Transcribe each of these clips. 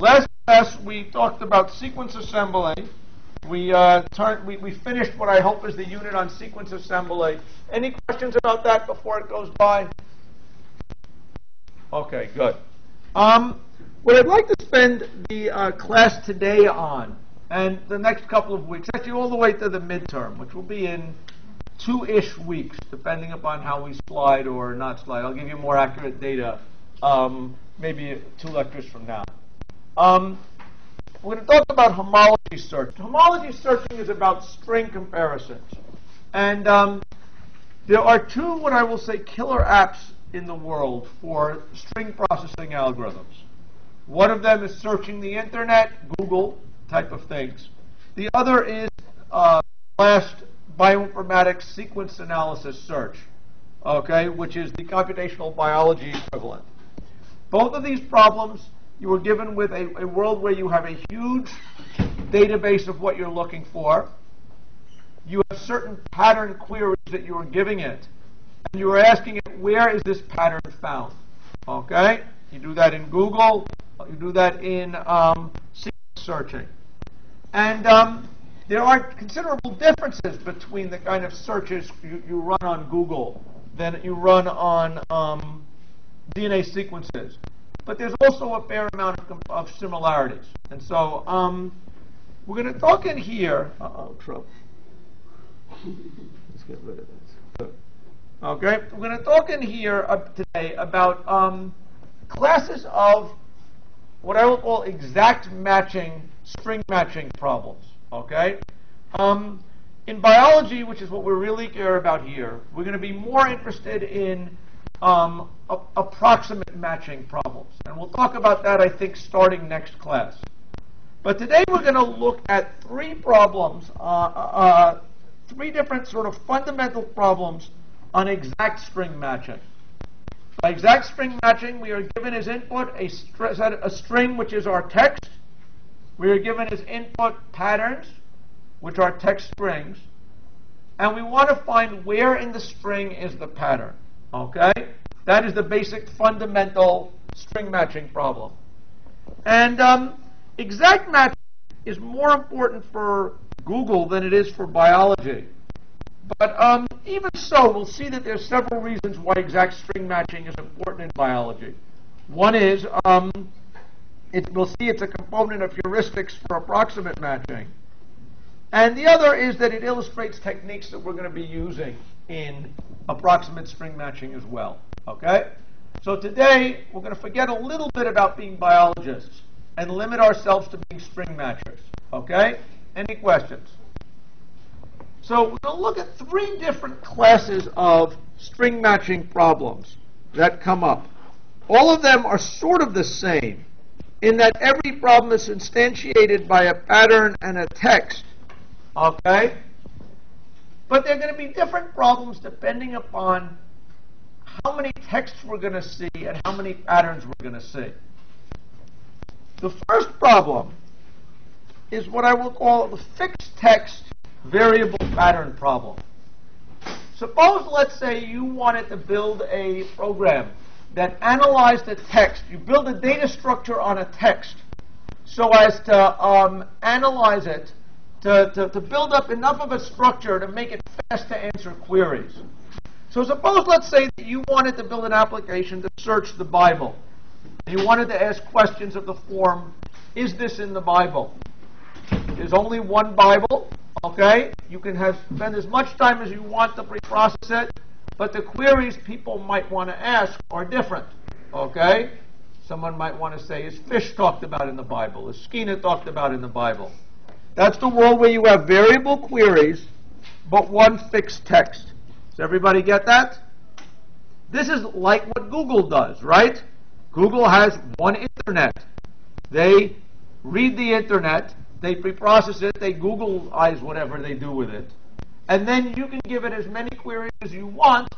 Last class, we talked about sequence assembly. We finished what I hope is the unit on sequence assembly. Any questions about that before it goes by? Okay, good. What I'd like to spend the class today on, and the next couple of weeks, actually all the way to the midterm, which will be in 2-ish weeks, depending upon how we slide or not slide. I'll give you more accurate data maybe 2 lectures from now. We're going to talk about homology search. Homology searching is about string comparisons. And there are 2, what I will say, killer apps in the world for string processing algorithms. One of them is searching the internet, Google type of things. The other is BLAST, bioinformatics sequence analysis search, okay, which is the computational biology equivalent. Both of these problems, you were given with a world where you have a huge database of what you're looking for. You have certain pattern queries that you are giving it. And you are asking it, where is this pattern found? Okay? You do that in Google. You do that in sequence searching. And there are considerable differences between the kind of searches you run on Google than you run on DNA sequences. But there's also a fair amount of similarities. And so we're going to talk in here. Trouble. Let's get rid of this. Okay, we're going to talk in here today about classes of what I will call exact matching, string matching problems. Okay, in biology, which is what we really care about here, we're going to be more interested in approximate matching problems. And we'll talk about that, I think, starting next class. But today we're going to look at 3 problems, 3 different sort of fundamental problems on exact string matching. By exact string matching, we are given as input a string, which is our text. We are given as input patterns, which are text strings. And we want to find where in the string is the pattern. Okay? That is the basic fundamental string matching problem. And exact matching is more important for Google than it is for biology. But even so, we'll see that there's several reasons why exact string matching is important in biology. One is, we'll see it's a component of heuristics for approximate matching. And the other is that it illustrates techniques that we're going to be using in approximate string matching as well. Okay? So today, we're going to forget a little bit about being biologists and limit ourselves to being string matchers. Okay? Any questions? So we're going to look at 3 different classes of string matching problems that come up. All of them are sort of the same in that every problem is instantiated by a pattern and a text. Okay? But they're going to be different problems depending upon how many texts we're going to see and how many patterns we're going to see. The first problem is what I will call the fixed text variable pattern problem. Suppose, let's say, you wanted to build a program that analyzed a text. You build a data structure on a text so as to analyze it, to build up enough of a structure to make it fast to answer queries. So suppose, let's say, that you wanted to build an application to search the Bible. You wanted to ask questions of the form, is this in the Bible? There's only one Bible. Okay, you can spend as much time as you want to pre-process it, but the queries people might want to ask are different. Okay, someone might want to say, is fish talked about in the Bible? Is skeena talked about in the Bible? That's the world where you have variable queries, but one fixed text. Does everybody get that? This is like what Google does, right? Google has one internet. They read the internet. They pre-process it, they Googleize whatever they do with it. And then you can give it as many queries as you want,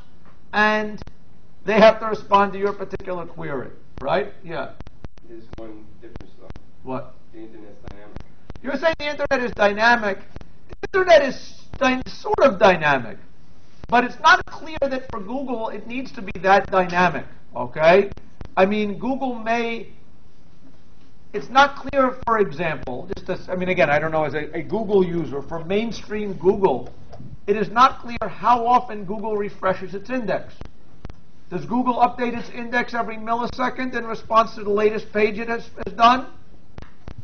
and they have to respond to your particular query, right? Yeah? There's one difference, though. What? The internet's dynamic. You're saying the internet is dynamic. The internet is sort of dynamic, but it's not clear that for Google it needs to be that dynamic, okay? I mean, Google may It's not clear, for example, just to, I mean, again, I don't know, as a Google user, for mainstream Google, it is not clear how often Google refreshes its index. Does Google update its index every millisecond in response to the latest page it has done?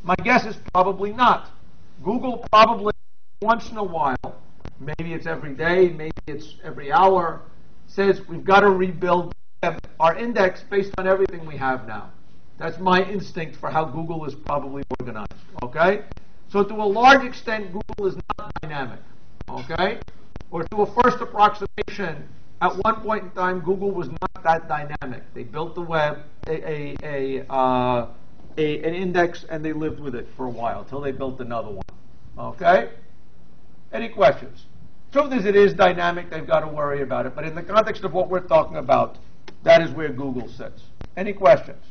My guess is probably not. Google probably once in a while, maybe it's every day, maybe it's every hour, says we've got to rebuild our index based on everything we have now. That's my instinct for how Google is probably organized, okay? So to a large extent, Google is not dynamic, okay? Or to a first approximation, at one point in time, Google was not that dynamic. They built the web, an index, and they lived with it for a while until they built another one, okay? Any questions? Truth is, it is dynamic. They've got to worry about it. But in the context of what we're talking about, that is where Google sits. Any questions?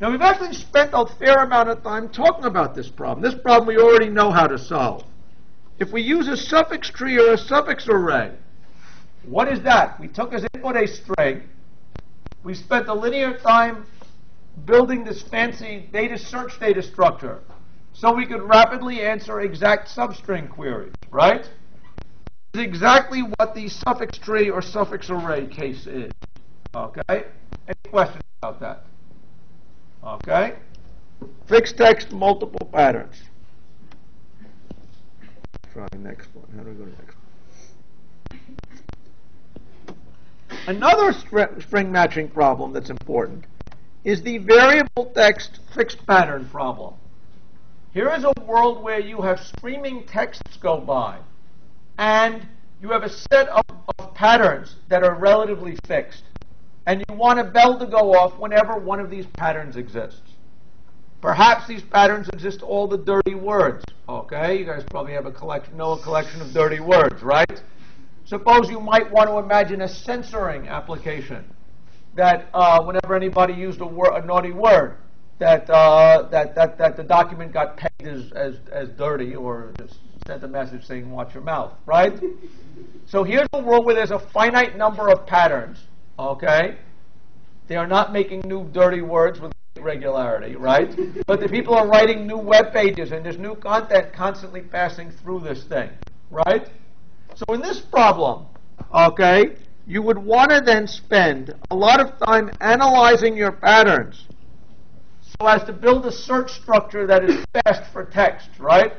Now, we've actually spent a fair amount of time talking about this problem. This problem we already know how to solve. If we use a suffix tree or a suffix array, what is that? We took as input a string. We spent a linear time building this fancy data search data structure so we could rapidly answer exact substring queries, right? This is exactly what the suffix tree or suffix array case is, okay? Any questions about that? Okay? Fixed text, multiple patterns. Try next one. How do we go to the next one? Another string matching problem that's important is the variable text fixed pattern problem. Here is a world where you have streaming texts go by, and you have a set of patterns that are relatively fixed, and you want a bell to go off whenever one of these patterns exists. Perhaps these patterns exist all the dirty words, okay? You guys probably have a collection, know a collection of dirty words, right? Suppose you might want to imagine a censoring application that whenever anybody used a naughty word, that the document got pegged as dirty or just sent a message saying, watch your mouth, right? So here's a world where there's a finite number of patterns, okay? They are not making new dirty words with regularity, right? But the people are writing new web pages and there's new content constantly passing through this thing, right? So in this problem, okay, you would want to then spend a lot of time analyzing your patterns so as to build a search structure that is fast for text, right?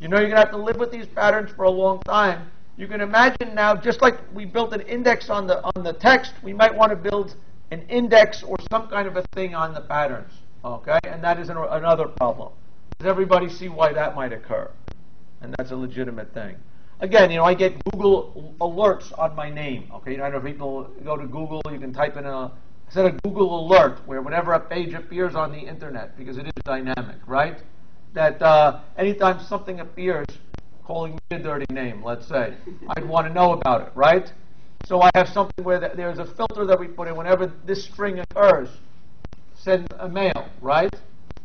You know you're going to have to live with these patterns for a long time. You can imagine now, just like we built an index on the text, we might want to build an index or some kind of a thing on the patterns, okay? And that is another problem. Does everybody see why that might occur? And that's a legitimate thing. Again, you know, I get Google alerts on my name, okay? You know, I know people go to Google, you can type in a set of Google alert where whenever a page appears on the internet, because it is dynamic, right? That anytime something appears calling me a dirty name, let's say, I'd want to know about it, right? So I have something where there's a filter that we put in whenever this string occurs, send a mail, right?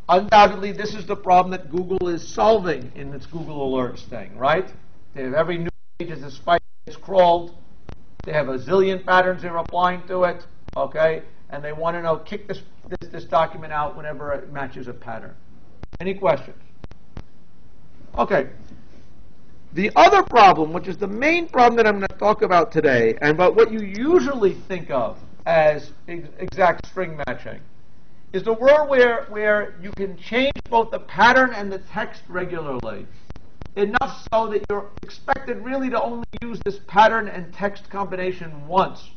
Undoubtedly, this is the problem that Google is solving in its Google alerts thing, right? They have every new page as a spider gets crawled. They have a zillion patterns they're applying to it, okay? And they want to know, kick this document out whenever it matches a pattern. Any questions? Okay. The other problem, which is the main problem that I'm going to talk about today, and about what you usually think of as exact string matching, is the world where you can change both the pattern and the text regularly, enough so that you're expected really to only use this pattern and text combination once.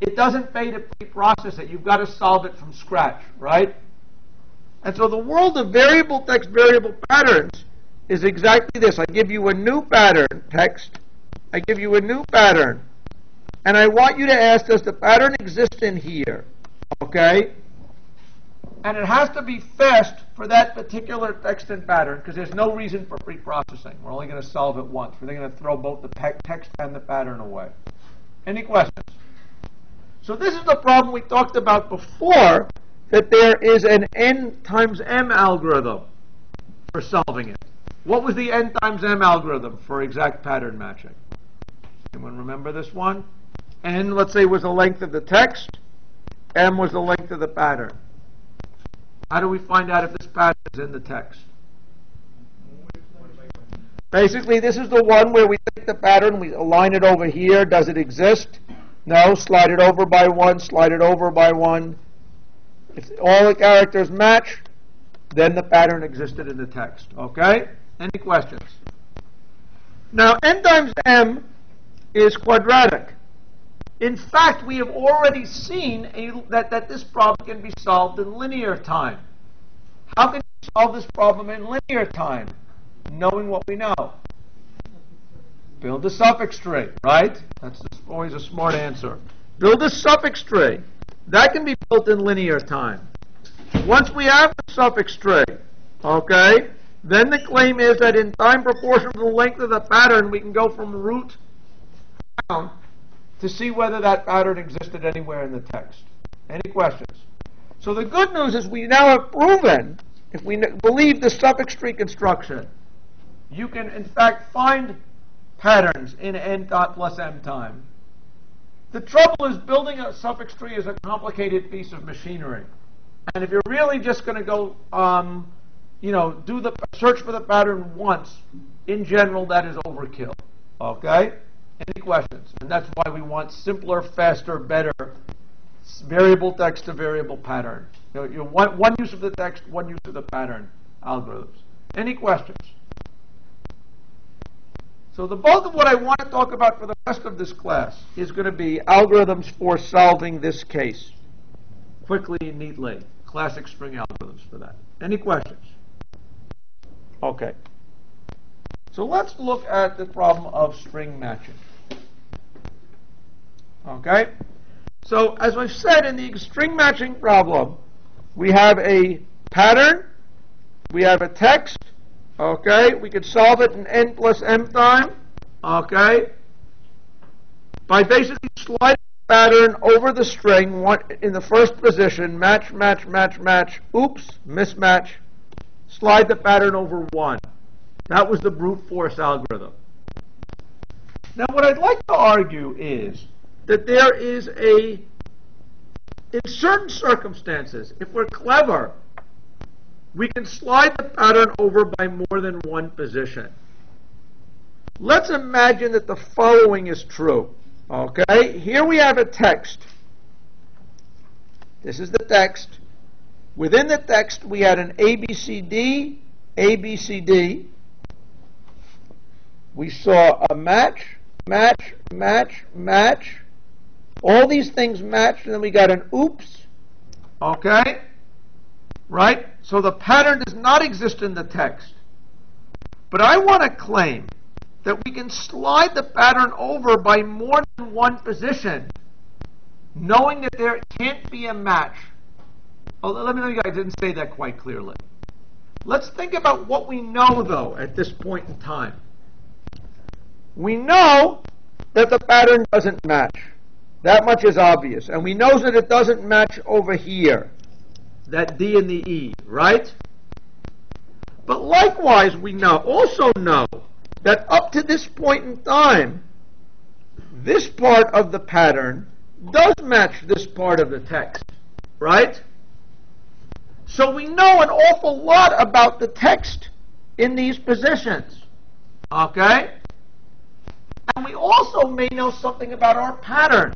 It doesn't pay to pre-process it. You've got to solve it from scratch, right? And so the world of variable text, variable patterns is exactly this. I give you a new pattern, text. I give you a new pattern. And I want you to ask, does the pattern exist in here? Okay? And it has to be fast for that particular text and pattern, because there's no reason for pre-processing. We're only going to solve it once. We're going to throw both the text and the pattern away. Any questions? So this is the problem we talked about before, that there is an N times M algorithm for solving it. What was the N times M algorithm for exact pattern matching? Anyone remember this one? N, let's say, was the length of the text. M was the length of the pattern. How do we find out if this pattern is in the text? Basically, this is the one where we take the pattern, we align it over here. Does it exist? No. Slide it over by one, slide it over by one. If all the characters match, then the pattern existed in the text. Okay? Any questions? Now, n times m is quadratic. In fact, we have already seen that this problem can be solved in linear time. How can you solve this problem in linear time? Knowing what we know. Build a suffix tree, right? That's always a smart answer. Build a suffix tree. That can be built in linear time. Once we have the suffix tree, okay, then the claim is that in time proportional to the length of the pattern, we can go from root down to see whether that pattern existed anywhere in the text. Any questions? So the good news is we now have proven, if we believe the suffix tree construction, you can in fact find patterns in n dot plus m time. The trouble is building a suffix tree is a complicated piece of machinery. And if you're really just going to go, do the search for the pattern once, in general, that is overkill. Okay? Any questions? And that's why we want simpler, faster, better variable text to variable pattern. You know, one use of the text, one use of the pattern algorithms. Any questions? So the bulk of what I want to talk about for the rest of this class is going to be algorithms for solving this case quickly and neatly. Classic string algorithms for that. Any questions? Okay. So let's look at the problem of string matching. Okay? So as I've said, in the string matching problem, we have a pattern, we have a text, okay? We could solve it in n plus m time, okay? By basically sliding the pattern over the string in the first position, match, match, match, match, oops, mismatch, slide the pattern over one. That was the brute force algorithm. Now, what I'd like to argue is that there is in certain circumstances, if we're clever, we can slide the pattern over by more than one position. Let's imagine that the following is true. Okay, here we have a text. This is the text. Within the text, we had an ABCD, ABCD. We saw a match, match, match, match. All these things matched, and then we got an oops. Okay? Right? So the pattern does not exist in the text. But I want to claim that we can slide the pattern over by more than one position, knowing that there can't be a match. Although, let me know you guys, I didn't say that quite clearly. Let's think about what we know, though, at this point in time. We know that the pattern doesn't match. That much is obvious. And we know that it doesn't match over here, that D and the E, right? But likewise, we also know that up to this point in time, this part of the pattern does match this part of the text, right? So we know an awful lot about the text in these positions, okay? And we also may know something about our pattern.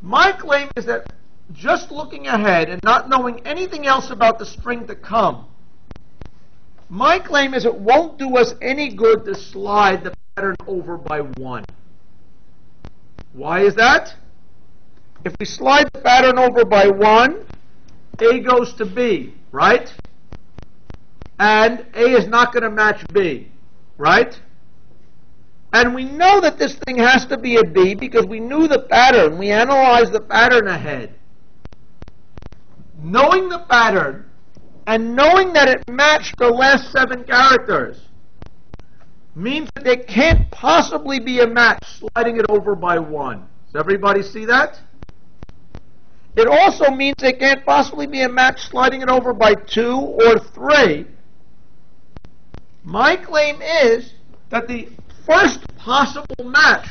My claim is that just looking ahead and not knowing anything else about the string to come, my claim is it won't do us any good to slide the pattern over by one. Why is that? If we slide the pattern over by one, A goes to B, right? And A is not going to match B, right? And we know that this thing has to be a B because we knew the pattern. We analyzed the pattern ahead. Knowing the pattern and knowing that it matched the last 7 characters means that there can't possibly be a match sliding it over by 1. Does everybody see that? It also means there can't possibly be a match sliding it over by 2 or 3. My claim is that the first possible match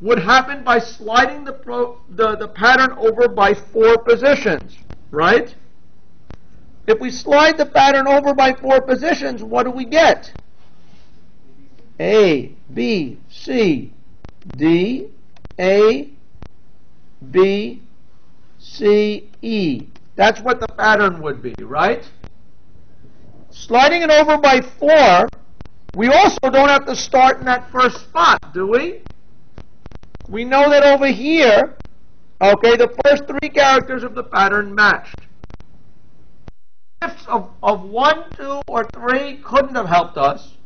would happen by sliding the pattern over by 4 positions, right? If we slide the pattern over by 4 positions, what do we get? A, B, C, D, A, B, C, E. That's what the pattern would be, right? Sliding it over by 4, we also don't have to start in that first spot, do we? We know that over here, okay, the first 3 characters of the pattern matched. Shifts of 1, 2, or 3 couldn't have helped us.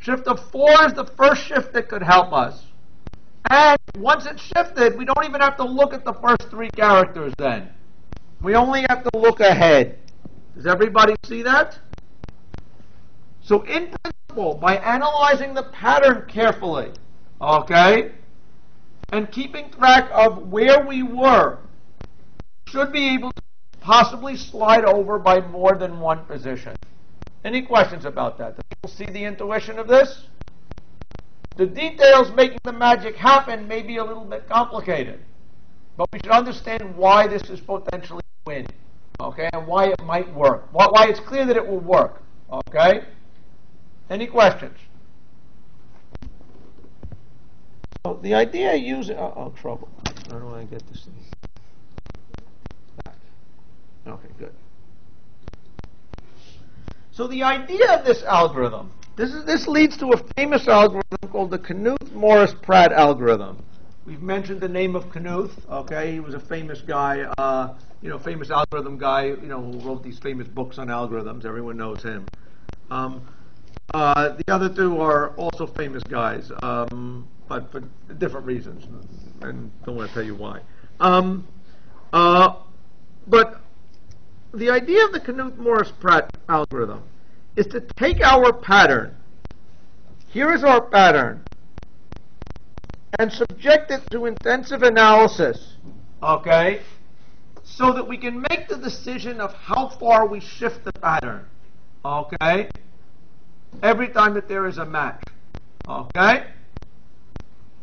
Shift of 4 is the first shift that could help us. And once it's shifted, we don't even have to look at the first 3 characters then. We only have to look ahead. Does everybody see that? So in principle, by analyzing the pattern carefully, okay, and keeping track of where we were, should be able to possibly slide over by more than 1 position. Any questions about that? Do people see the intuition of this? The details making the magic happen may be a little bit complicated, but we should understand why this is potentially a win, okay, and why it might work, why it's clear that it will work, okay? Any questions? So the idea using, oh, trouble. How do I get this thing back? Okay, good. So the idea of this algorithm, this leads to a famous algorithm called the Knuth-Morris-Pratt algorithm. We've mentioned the name of Knuth, okay? He was a famous guy, you know, famous algorithm guy, you know, who wrote these famous books on algorithms. Everyone knows him. The other 2 are also famous guys, but for different reasons, and don't want to tell you why. But the idea of the Knuth-Morris-Pratt algorithm is to take our pattern. Here is our pattern, and subject it to intensive analysis, okay, so that we can make the decision of how far we shift the pattern, okay, every time that there is a match, okay?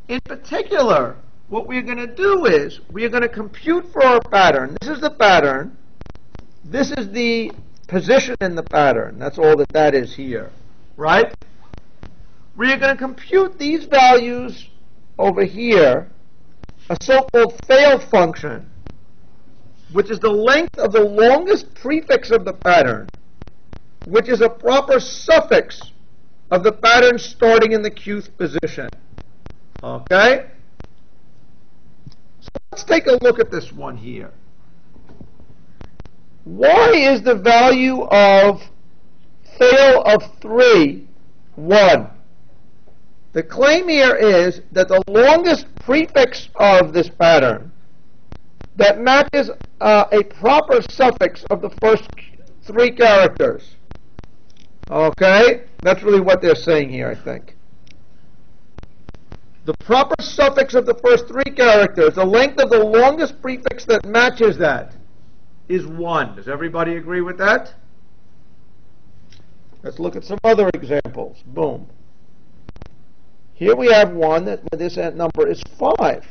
In particular, what we're going to do is we're going to compute for our pattern. This is the pattern. This is the position in the pattern. That's all that that is here, right? We're going to compute these values over here, a so-called fail function, which is the length of the longest prefix of the pattern, which is a proper suffix of the pattern starting in the qth position. Okay? So let's take a look at this one here. Why is the value of fail of 3 1? The claim here is that the longest prefix of this pattern that matches a proper suffix of the first 3 characters. Okay? That's really what they're saying here, I think. The proper suffix of the first 3 characters, the length of the longest prefix that matches that, is 1. Does everybody agree with that? Let's look at some other examples. Boom. Here we have one that this number is 5.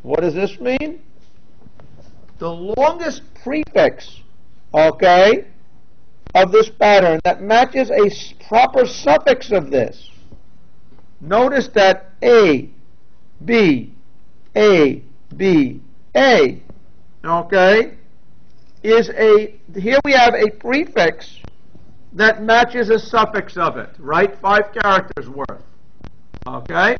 What does this mean? The longest prefix, okay, of this pattern that matches a proper suffix of this. Notice that A, B, A, B, A, okay, is a, here we have a prefix that matches a suffix of it, right? 5 characters worth, okay?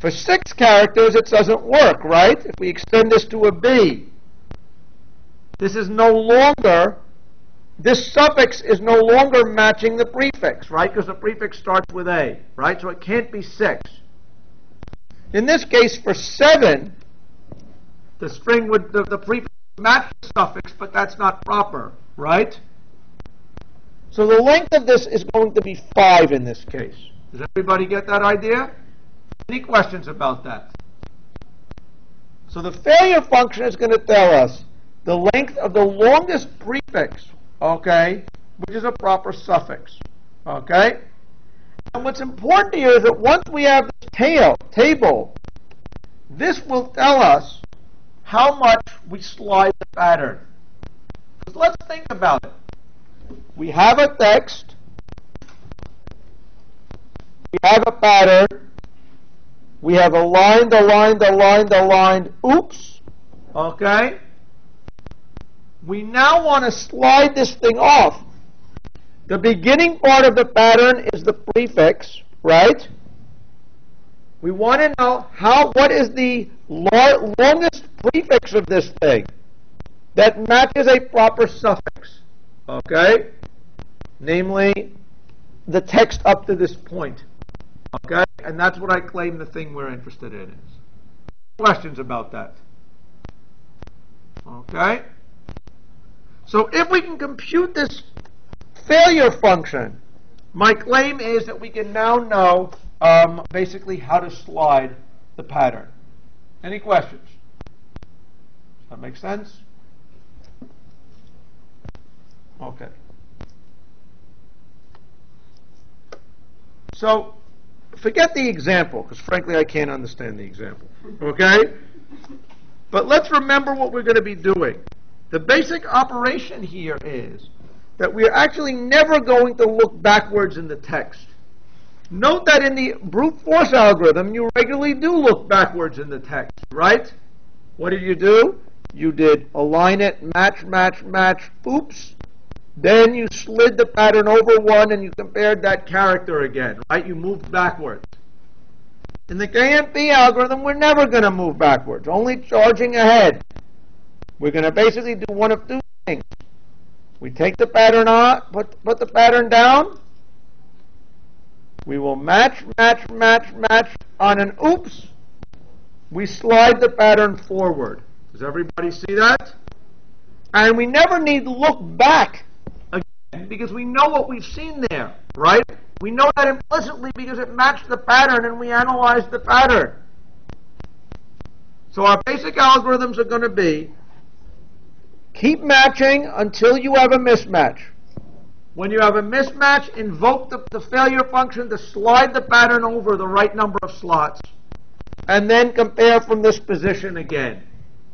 For 6 characters, it doesn't work, right? If we extend this to a B, this is no longer, this suffix is no longer matching the prefix, right? Because the prefix starts with A, right? So it can't be 6. In this case, for 7, the string would, the prefix match the suffix, but that's not proper, right? So the length of this is going to be 5 in this case. Does everybody get that idea? Any questions about that? So the failure function is going to tell us the length of the longest prefix, okay, which is a proper suffix, okay? And what's important here is that once we have this table, this will tell us how much we slide the pattern, Let's think about it. We have a text. We have a pattern. We have aligned. Oops. Okay. We now want to slide this thing off. The beginning part of the pattern is the prefix, right? We want to know what is the longest prefix of this thing that matches a proper suffix, okay? Namely, the text up to this point, okay? And that's what I claim the thing we're interested in is. Questions about that? Okay? So if we can compute this failure function, my claim is that we can now know basically how to slide the pattern. Any questions? Does that make sense? Okay. So forget the example, because frankly I can't understand the example. Okay? But let's remember what we're going to be doing. The basic operation here is that we're actually never going to look backwards in the text. Note that in the brute force algorithm, you regularly do look backwards in the text, right? What did you do? You did align it, match, oops. Then you slid the pattern over one and you compared that character again, right? You moved backwards. In the KMP algorithm, we're never going to move backwards, only charging ahead. We're going to basically do one of two things. We take the pattern on, put the pattern down. We will match on an oops. We slide the pattern forward. Does everybody see that? And we never need to look back again because we know what we've seen there, right? We know that implicitly because it matched the pattern and we analyzed the pattern. So our basic algorithms are going to be keep matching until you have a mismatch. When you have a mismatch, invoke the failure function to slide the pattern over the right number of slots. And then compare from this position again.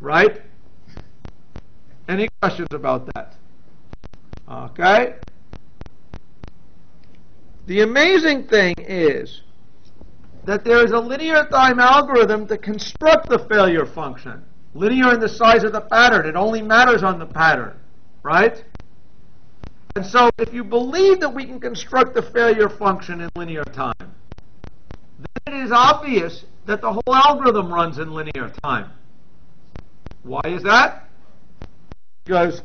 Right? Any questions about that? Okay. The amazing thing is that there is a linear time algorithm to construct the failure function. Linear in the size of the pattern. It only matters on the pattern, right? And so if you believe that we can construct the failure function in linear time, then it is obvious that the whole algorithm runs in linear time. Why is that? Because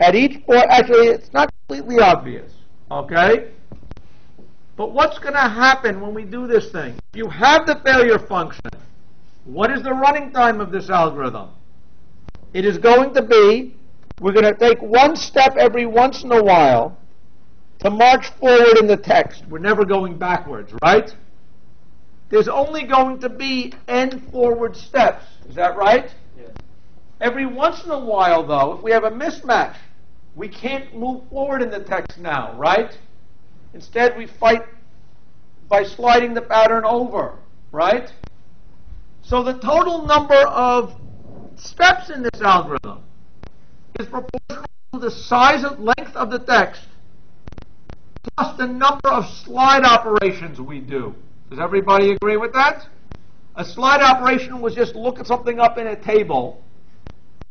at each point, actually, it's not completely obvious, okay? But what's going to happen when we do this thing? You have the failure function. What is the running time of this algorithm? It is going to be, we're going to take one step every once in a while to march forward in the text. We're never going backwards, right? There's only going to be n forward steps. Is that right? Yes. Every once in a while, though, if we have a mismatch, we can't move forward in the text now, right? Instead, we fight by sliding the pattern over, right? So the total number of steps in this algorithm is proportional to the size and length of the text plus the number of slide operations we do. Does everybody agree with that? A slide operation was just look at something up in a table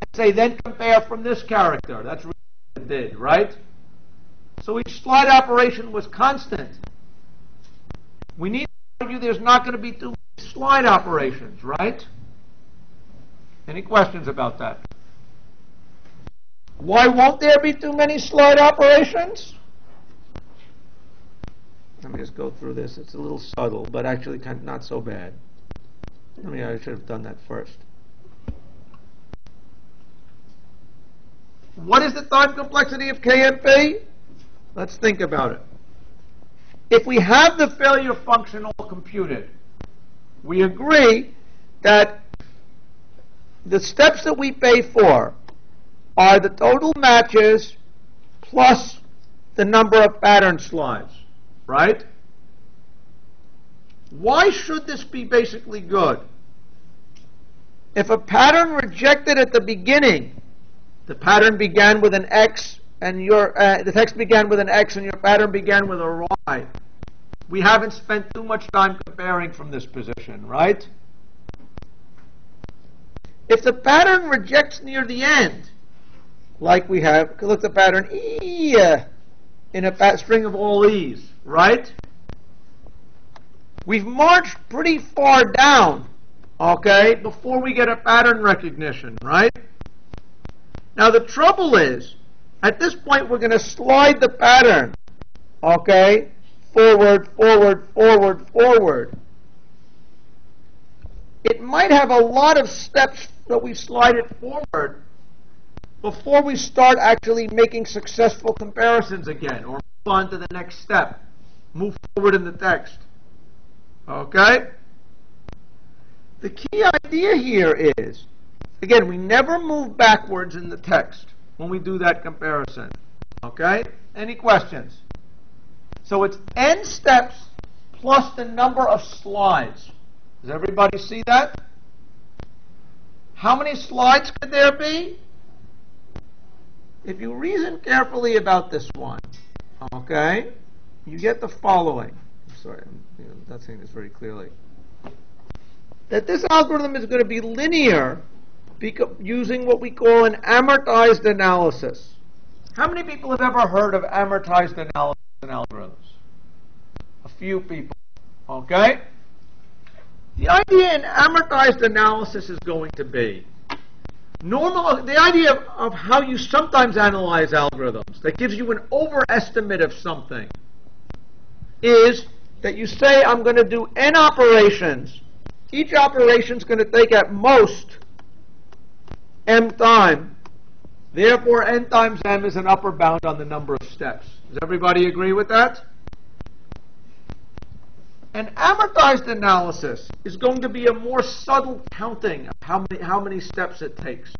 and say, then compare from this character. That's really what it did, right? So each slide operation was constant. We need to argue there's not going to be too slide operations, right? Any questions about that? Why won't there be too many slide operations? Let me just go through this. It's a little subtle, but actually kind of not so bad. I should have done that first. What is the time complexity of KMP? Let's think about it. If we have the failure function all computed, we agree that the steps that we pay for are the total matches plus the number of pattern slides, right? Why should this be basically good? If a pattern rejected at the beginning, The pattern began with an X, and your the text began with an X, and your pattern began with a Y. We haven't spent too much time comparing from this position, right? If the pattern rejects near the end, like we have, look at the pattern E in a string of all E's, right? We've marched pretty far down, okay, before we get a pattern recognition, right? Now the trouble is, at this point we're going to slide the pattern, okay, forward, forward, forward, forward. It might have a lot of steps that we slide it forward before we start actually making successful comparisons again, or move on to the next step, move forward in the text. Okay? The key idea here is, again, we never move backwards in the text when we do that comparison. Okay? Any questions? So it's n steps plus the number of slides. Does everybody see that? How many slides could there be? If you reason carefully about this one, okay, you get the following. Sorry, I'm not saying this very clearly. That this algorithm is going to be linear using what we call an amortized analysis. How many people have ever heard of amortized analysis in algorithms? A few people. Okay? The idea in amortized analysis is going to be the idea of how you sometimes analyze algorithms that gives you an overestimate of something is that you say, I'm going to do n operations. Each operation is going to take at most m time. Therefore, n times m is an upper bound on the number of steps. Does everybody agree with that? An amortized analysis is going to be a more subtle counting of how many steps it takes.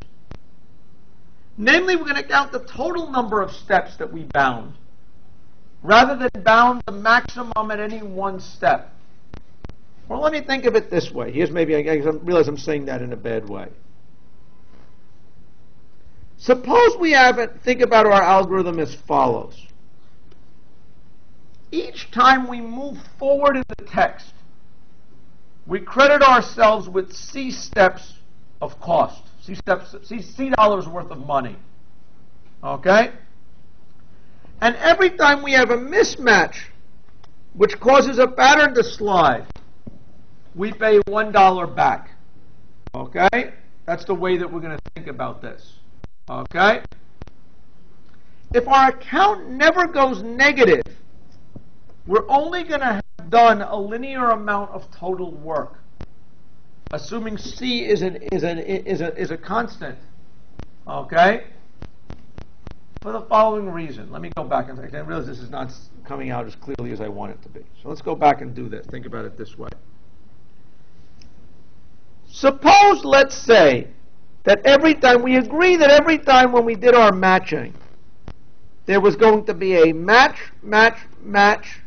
Namely, we're going to count the total number of steps that we bound, rather than bound the maximum at any one step. Well, let me think of it this way. Here's maybe, I realize I'm saying that in a bad way. Suppose we have it, think about our algorithm as follows. Each time we move forward in the text, we credit ourselves with C steps of cost, C dollars worth of money, okay? And every time we have a mismatch, which causes a pattern to slide, we pay $1 back, okay? That's the way that we're going to think about this, okay? If our account never goes negative, we're only going to have done a linear amount of total work, assuming C is a constant. Okay? For the following reason. Let me go back. In fact, I realize this is not coming out as clearly as I want it to be. So let's go back and do this. Think about it this way. Suppose, let's say, that every time we agree that every time when we did our matching, there was going to be a match, match, match,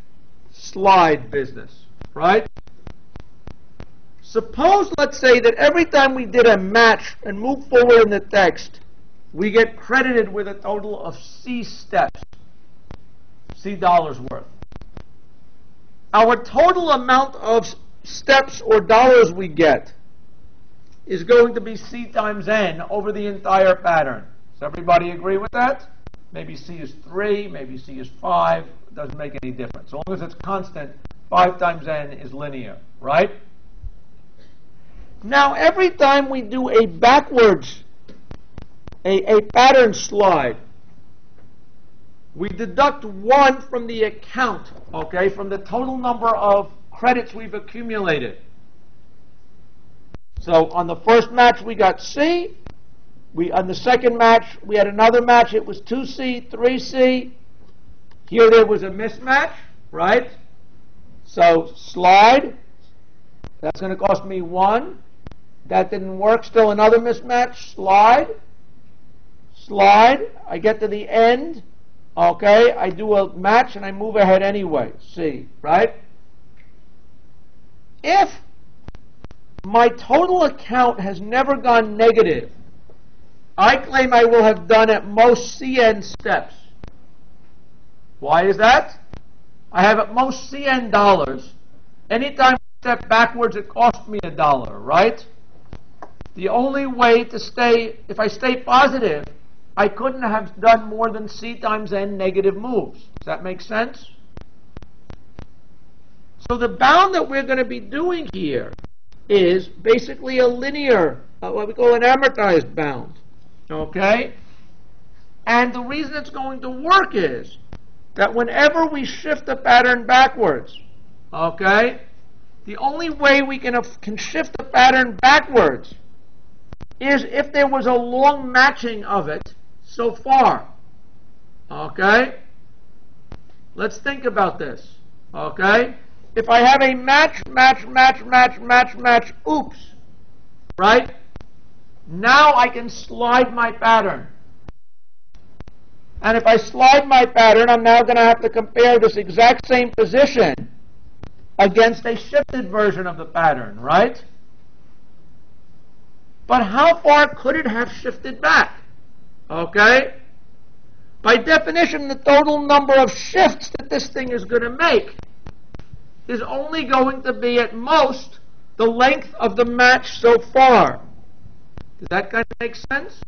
slide business, right? Suppose, let's say, that every time we did a match and moved forward in the text, we get credited with a total of C steps, C dollars worth. Our total amount of steps or dollars we get is going to be C times N over the entire pattern. Does everybody agree with that? Maybe C is 3, maybe C is 5, it doesn't make any difference. As long as it's constant, 5 times N is linear, right? Now, every time we do a backwards, a pattern slide, we deduct 1 from the account, okay, from the total number of credits we've accumulated. So on the first match, we got C. On the second match, we had another match. It was 2C, 3C. Here there was a mismatch, right? So slide. That's going to cost me 1. That didn't work. Still another mismatch. Slide. Slide. I get to the end. Okay. I do a match and I move ahead anyway. C, right? If my total account has never gone negative, I claim I will have done at most CN steps. Why is that? I have at most CN dollars. Anytime I step backwards, it costs me $1, right? The only way to stay, if I stay positive, I couldn't have done more than C times N negative moves. Does that make sense? So the bound that we're going to be doing here is basically a linear, what we call an amortized bound. Okay? And the reason it's going to work is that whenever we shift the pattern backwards, okay, the only way we can shift the pattern backwards is if there was a long matching of it so far. Okay? Let's think about this. Okay? If I have a match, oops, right? Now I can slide my pattern. And if I slide my pattern, I'm now going to have to compare this exact same position against a shifted version of the pattern, right? But how far could it have shifted back? Okay? By definition, the total number of shifts that this thing is going to make is only going to be at most the length of the match so far. Does that kind of make sense?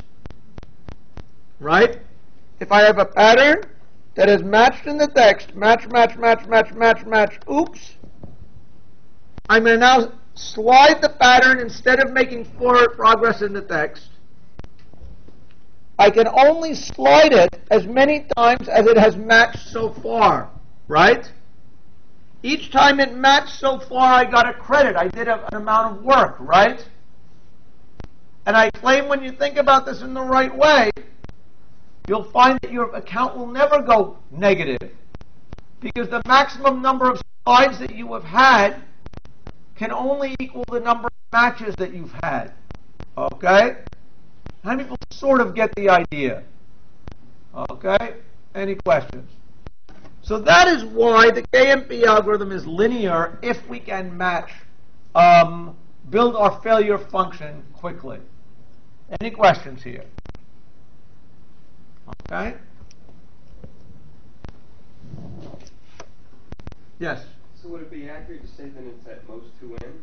Right? If I have a pattern that is matched in the text, match, oops, I'm going to now slide the pattern. Instead of making forward progress in the text, I can only slide it as many times as it has matched so far, right? Each time it matched so far, I got a credit. I did an amount of work, right? And I claim when you think about this in the right way, you'll find that your account will never go negative, because the maximum number of slides that you have had can only equal the number of matches that you've had. Okay? How many people sort of get the idea? Okay? Any questions? So that is why the KMP algorithm is linear if we can match, build our failure function quickly. Any questions here? Okay. Yes? So would it be accurate to say that it's at most 2n?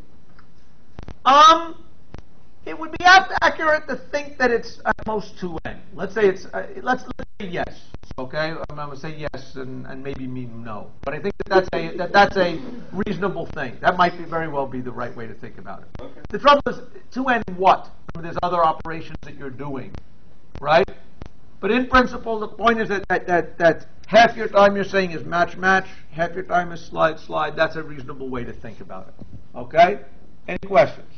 It would be accurate to think that it's at most 2n. Let's say it's, let's say yes. Okay, I'm going to say yes and maybe mean no. But I think that's a reasonable thing. That might be very well be the right way to think about it. Okay. The trouble is, 2n what? I mean, there's other operations that you're doing, right? But in principle, the point is that half your time you're saying is match, half your time is slide. That's a reasonable way to think about it. Okay? Any questions?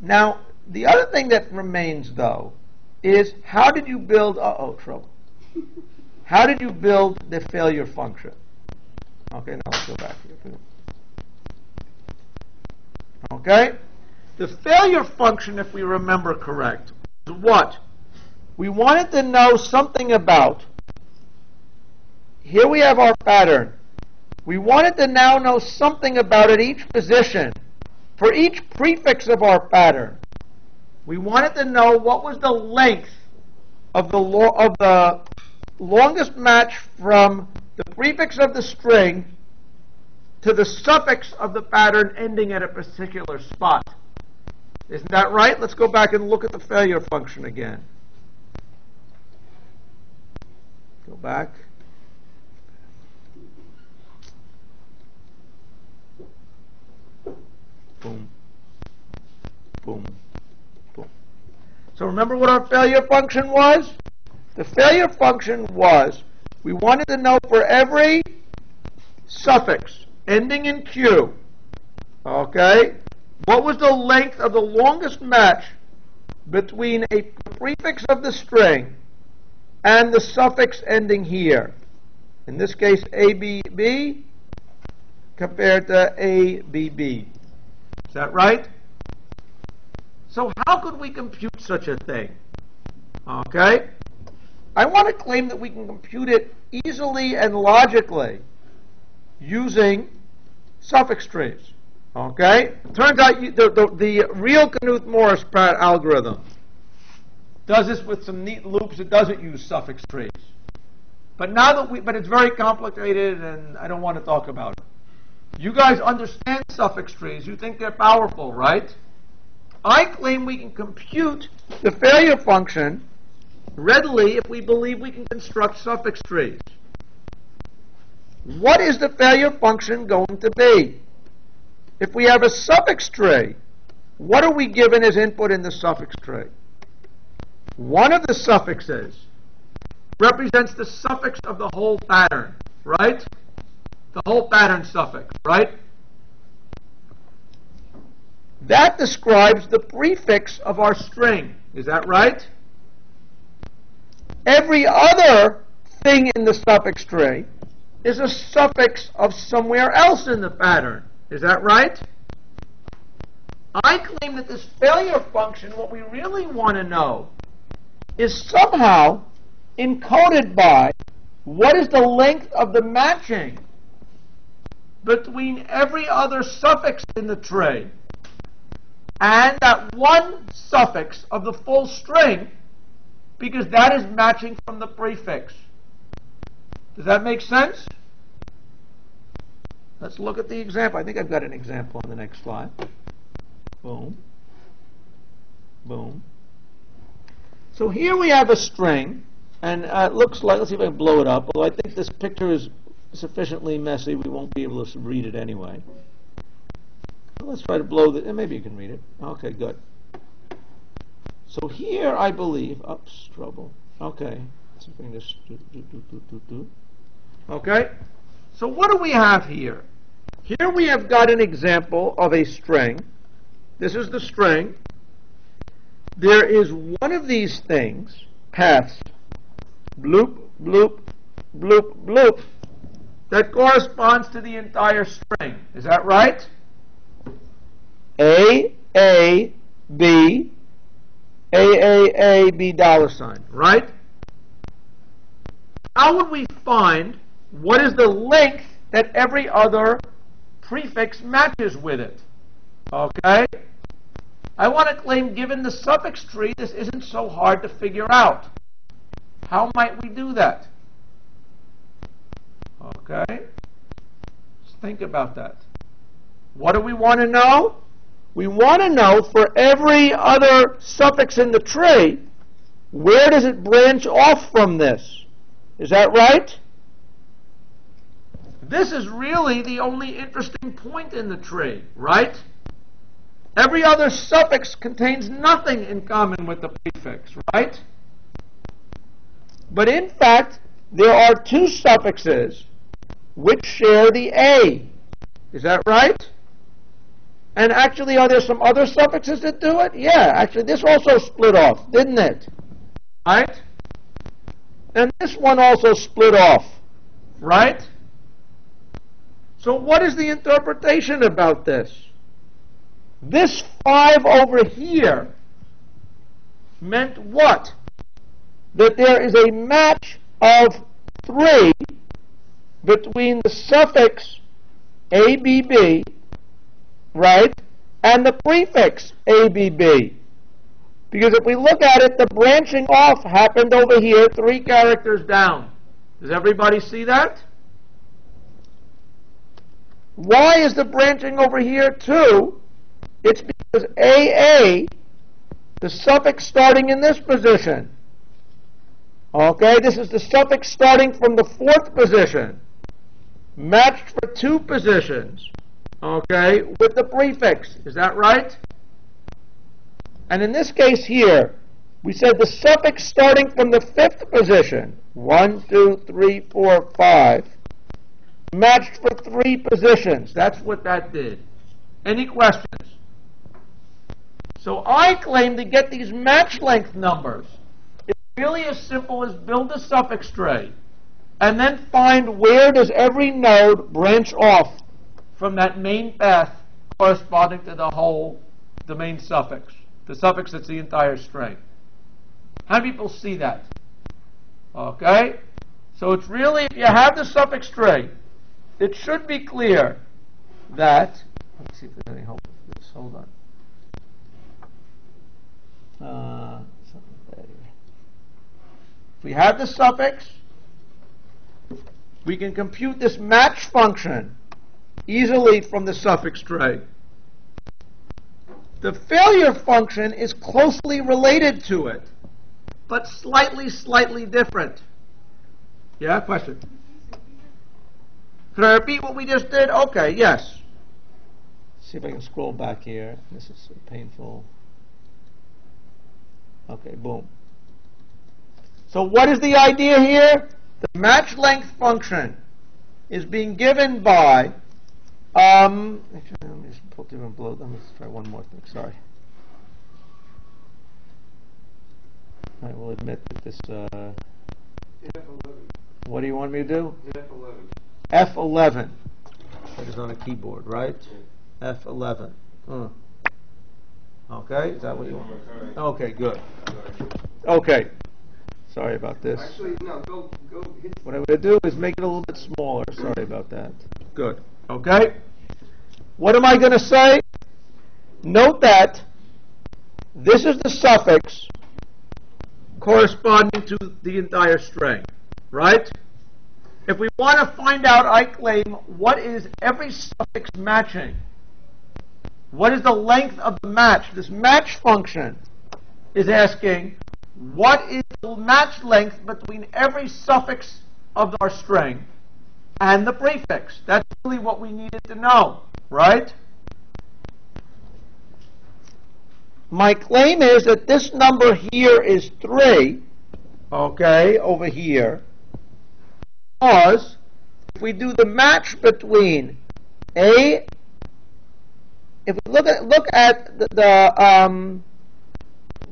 Now, the other thing that remains, though, is how did you build, trouble. How did you build the failure function? Okay, now let's go back here. Okay? The failure function, if we remember correct, is what? We wanted to know something about. Here we have our pattern. We wanted to now know something about at each position, for each prefix of our pattern. We wanted to know what was the length of the longest match from the prefix of the string to the suffix of the pattern ending at a particular spot. Isn't that right? Let's go back and look at the failure function again. Go back. Boom. Boom. So remember what our failure function was? The failure function was, we wanted to know for every suffix ending in Q, okay, what was the length of the longest match between a prefix of the string and the suffix ending here. In this case, ABB compared to ABB. Is that right? So how could we compute such a thing? Okay? I want to claim that we can compute it easily and logically using suffix trees. Okay? Turns out the real Knuth-Morris-Pratt algorithm does this with some neat loops. It doesn't use suffix trees. But now that but it's very complicated, and I don't want to talk about it. You guys understand suffix trees. You think they're powerful, right? I claim we can compute the failure function readily if we believe we can construct suffix trees. What is the failure function going to be? If we have a suffix tree, what are we given as input in the suffix tree? One of the suffixes represents the suffix of the whole pattern, right? The whole pattern suffix, right? That describes the prefix of our string. Is that right? Every other thing in the suffix tree is a suffix of somewhere else in the pattern. Is that right? I claim that this failure function, what we really want to know, is somehow encoded by what is the length of the matching between every other suffix in the tree and that one suffix of the full string, because that is matching from the prefix. Does that make sense? Let's look at the example. I think I've got an example on the next slide. Boom. Boom. So here we have a string, and it looks like, let's see if I can blow it up, although I think this picture is sufficiently messy we won't be able to read it anyway. Let's try to blow the, and maybe you can read it. Okay, good. So here I believe, oops, trouble. Okay. Let's bring this, okay. So what do we have here? Here we have got an example of a string. This is the string. There is one of these things, paths, bloop, bloop, bloop, bloop, that corresponds to the entire string. Is that right? A, B, A, B, $ sign, right? How would we find what is the length that every other prefix matches with it? Okay? I want to claim, given the suffix tree, this isn't so hard to figure out. How might we do that? Okay? Let's think about that. What do we want to know? We want to know, for every other suffix in the tree, where does it branch off from this? Is that right? This is really the only interesting point in the tree, right? Every other suffix contains nothing in common with the prefix, right? But in fact, there are two suffixes which share the A. Is that right? And actually, are there some other suffixes that do it? Yeah, actually, this also split off, didn't it? Right? And this one also split off, right? So what is the interpretation about this? This 5 over here meant what? That there is a match of 3 between the suffix ABB, right, and the prefix ABB. Because if we look at it, the branching off happened over here, 3 characters down. Does everybody see that? Why is the branching over here 2? It's because AA, the suffix starting in this position. Okay, this is the suffix starting from the 4th position, matched for 2 positions, okay, with the prefix. Is that right? And in this case here, we said the suffix starting from the 5th position, 1, 2, 3, 4, 5, matched for 3 positions. That's what that did. Any questions? So I claim to get these match length numbers, it's really as simple as build a suffix tree and then find where does every node branch off from that main path corresponding to the main suffix. The suffix that's the entire string. How many people see that? Okay? So it's really, if you have the suffix string, it should be clear that Let's see if there's any hope for this. Hold on. If we have the suffix, we can compute this match function easily from the suffix tray. The failure function is closely related to it, but slightly different. Yeah, question? Could I repeat what we just did? Okay, yes. Let's see if I can scroll back here. This is painful. Okay, boom. So what is the idea here? The match length function is being given by actually, let me just pull through and blow them. Let's try one more thing. Sorry. I will admit that this. What do you want me to do? F11. That is on a keyboard, right? Yeah. F11. Okay, is that what you want? Okay, good. Okay. Sorry about this. Actually, no, go hit. What I'm going to do is make it a little bit smaller. Sorry about that. Good. Okay? What am I going to say? Note that this is the suffix corresponding to the entire string, right? If we want to find out, I claim, what is every suffix matching? What is the length of the match? This match function is asking, what is the match length between every suffix of our string and the prefix? That's really what we needed to know, right? My claim is that this number here is 3, okay, over here, because if we do the match between A, if we look at the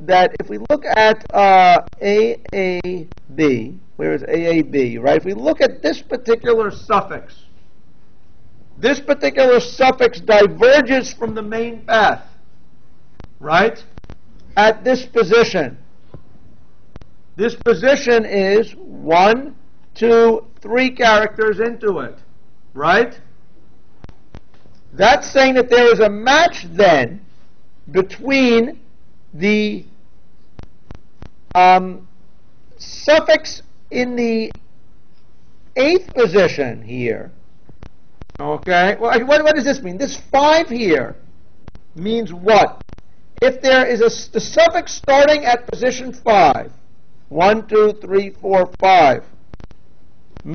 that if we look at AAB, where is AAB, right? If we look at this particular suffix, this particular suffix diverges from the main path, right? At this position. This position is 1, 2, 3 characters into it, right? That's saying that there is a match then between the suffix in the 8th position here. Okay, well, what does this mean? This 5 here means what? If there is the suffix starting at position 5, 1, 2, 3, 4, 5,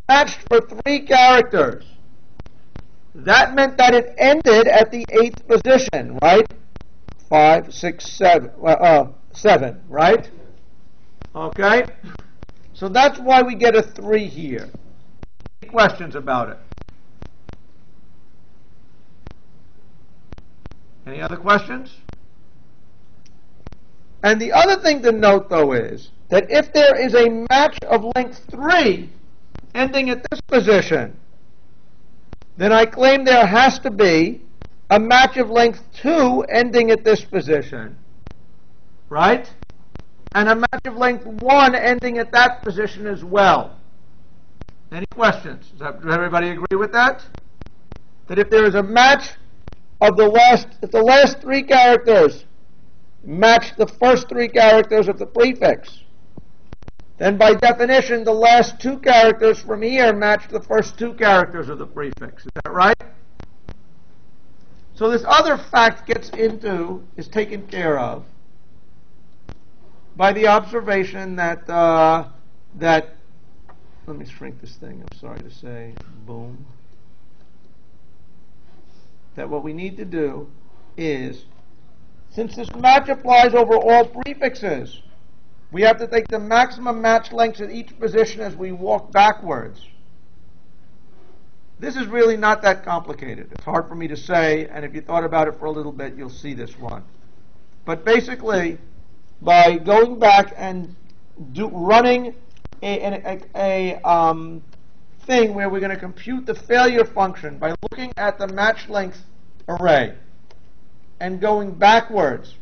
matched for 3 characters, that meant that it ended at the 8th position, right? 5, 6, 7, right? Okay? So that's why we get a 3 here. Any questions about it? Any other questions? And the other thing to note, though, is that if there is a match of length 3 ending at this position, then I claim there has to be a match of length 2 ending at this position, right? And a match of length 1 ending at that position as well. Any questions? Does everybody agree with that? That if there is a match of the last 3 characters match the first 3 characters of the prefix, then by definition the last 2 characters from here match the first 2 characters of the prefix. Is that right? So this other fact is taken care of by the observation that let me shrink this thing, I'm sorry to say, boom, that what we need to do is, since this match applies over all prefixes, we have to take the maximum match lengths at each position as we walk backwards. This is really not that complicated. It's hard for me to say, and if you thought about it for a little bit, you'll see this one. But basically, by going back and running a thing where we're going to compute the failure function by looking at the match length array and going backwards,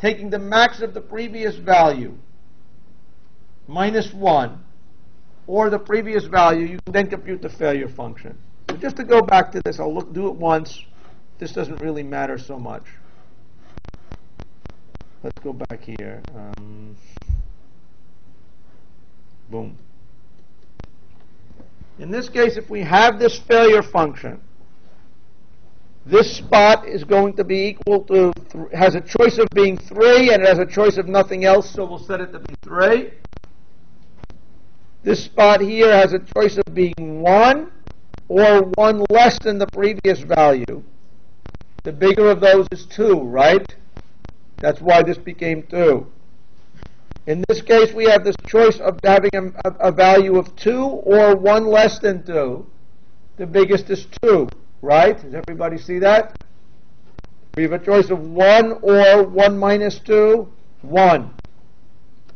taking the max of the previous value, -1, or the previous value, you can then compute the failure function. Just to go back to this, I'll do it once, this doesn't really matter so much. Let's go back here. Boom. In this case, if we have this failure function, this spot is going to be equal to, has a choice of being 3, and it has a choice of nothing else, so we'll set it to be 3. This spot here has a choice of being 1, or 1 less than the previous value. The bigger of those is 2, right? That's why this became 2. In this case, we have this choice of having a value of 2 or 1 less than 2. The biggest is 2, right? Does everybody see that? We have a choice of 1 or 1 minus 2, 1.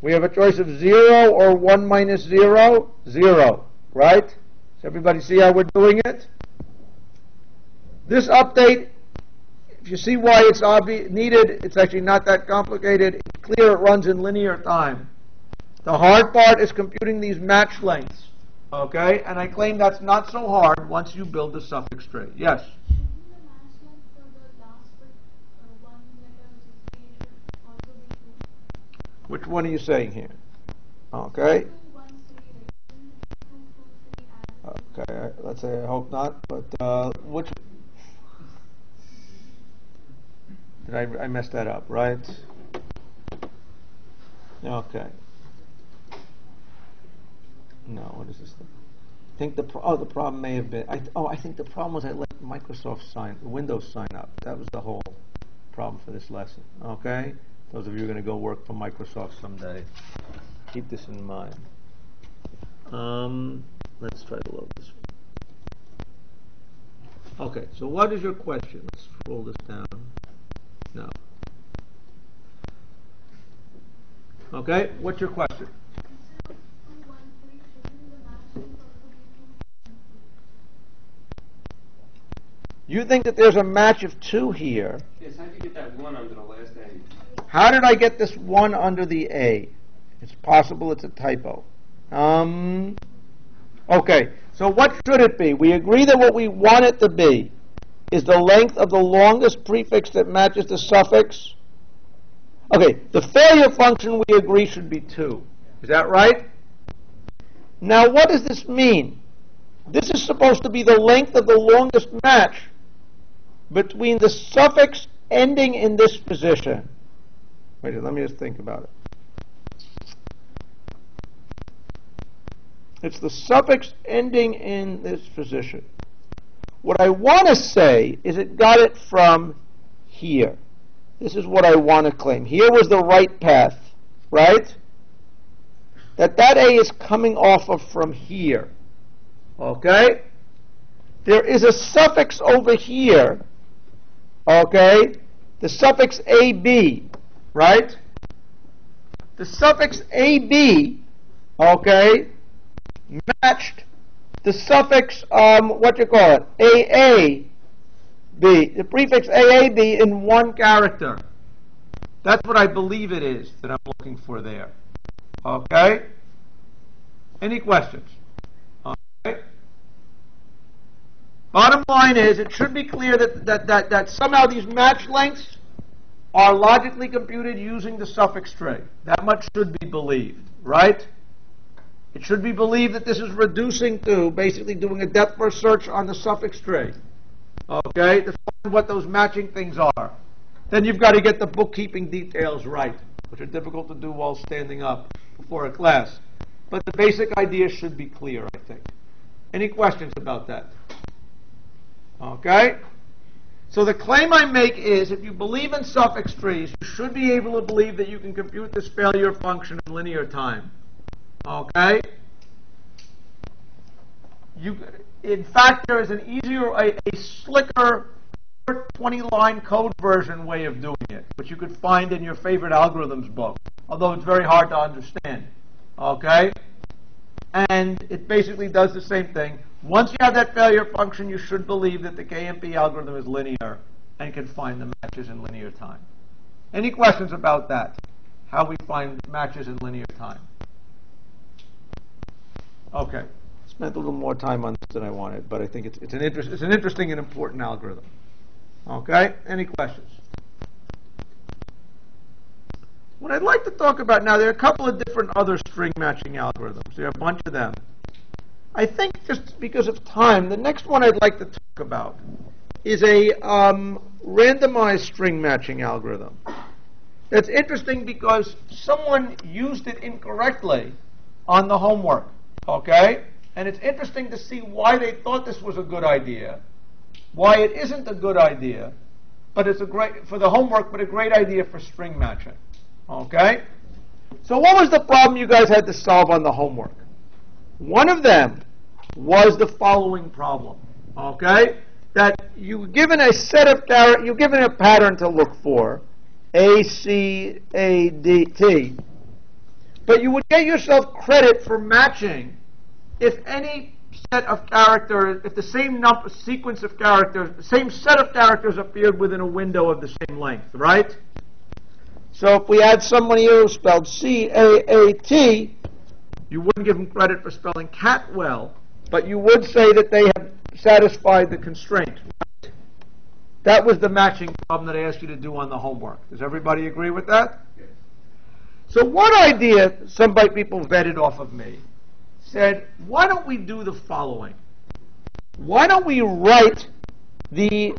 We have a choice of 0 or 1 minus 0, 0, right? Does everybody see how we're doing it? This update, if you see why it's needed, it's actually not that complicated. It's clear it runs in linear time. The hard part is computing these match lengths, okay? And I claim that's not so hard once you build the suffix tree. Yes? Isn't the match length for the last one that I was saying also be 2? Which one are you saying here? Okay. Okay, let's say I hope not, but which... I messed that up, right? Okay. No, what is this thing? I think the problem may have been, I think the problem was I let Microsoft Windows sign up. That was the whole problem for this lesson, okay? Those of you who are going to go work for Microsoft someday, keep this in mind. Let's try to load this one. Okay, so what is your question? Let's roll this down. No. Okay, what's your question? You think that there's a match of 2 here. Yes, how did you get that 1 under the last A? How did I get this 1 under the A? It's possible it's a typo. Okay, so what should it be? We agree that what we want it to be is the length of the longest prefix that matches the suffix. Okay, the failure function we agree should be 2. Is that right? Now what does this mean? This is supposed to be the length of the longest match between the suffix ending in this position. Wait, let me just think about it. It's the suffix ending in this position. What I want to say is it got it from here. This is what I want to claim. Here was the right path, right? That A is coming off of from here, okay? There is a suffix over here, okay? The suffix AB, right? The suffix AB, okay, matched the suffix, AAB, the prefix AAB in 1 character. That's what I believe it is that I'm looking for there. Okay? Any questions? Okay. Bottom line is, it should be clear that somehow these match lengths are logically computed using the suffix tree. That much should be believed, right? It should be believed that this is reducing to basically doing a depth first search on the suffix tree, okay, to find what those matching things are. Then you've got to get the bookkeeping details right, which are difficult to do while standing up before a class. But the basic idea should be clear, I think. Any questions about that? Okay? So the claim I make is, if you believe in suffix trees, you should be able to believe that you can compute this failure function in linear time. Okay? In fact, there is an easier, a slicker 20-line code version way of doing it, which you could find in your favorite algorithms book, although it's very hard to understand. Okay? And it basically does the same thing. Once you have that failure function, you should believe that the KMP algorithm is linear and can find the matches in linear time. Any questions about that? How we find matches in linear time? Okay, spent a little more time on this than I wanted, but I think it's an interesting and important algorithm. Okay, any questions? What I'd like to talk about now, there are a couple of different other string matching algorithms. There are a bunch of them. I think just because of time, the next one I'd like to talk about is a randomized string matching algorithm. It's interesting because someone used it incorrectly on the homework, okay? And it's interesting to see why they thought this was a good idea, why it isn't a good idea, but it's a great for the homework, but a great idea for string matching, okay? So what was the problem you guys had to solve on the homework? One of them was the following problem, okay? That you're given a set of you're given a pattern to look for, A, C, A, D, T, but you would get yourself credit for matching if any set of characters, if the same sequence of characters, the same set of characters appeared within a window of the same length, right? So if we had somebody who spelled C-A-A-T, you wouldn't give them credit for spelling cat well, but you would say that they have satisfied the constraint. Right? That was the matching problem that I asked you to do on the homework. Does everybody agree with that? Yes. So one idea some people vetted off of me said, why don't we do the following? Why don't we write the,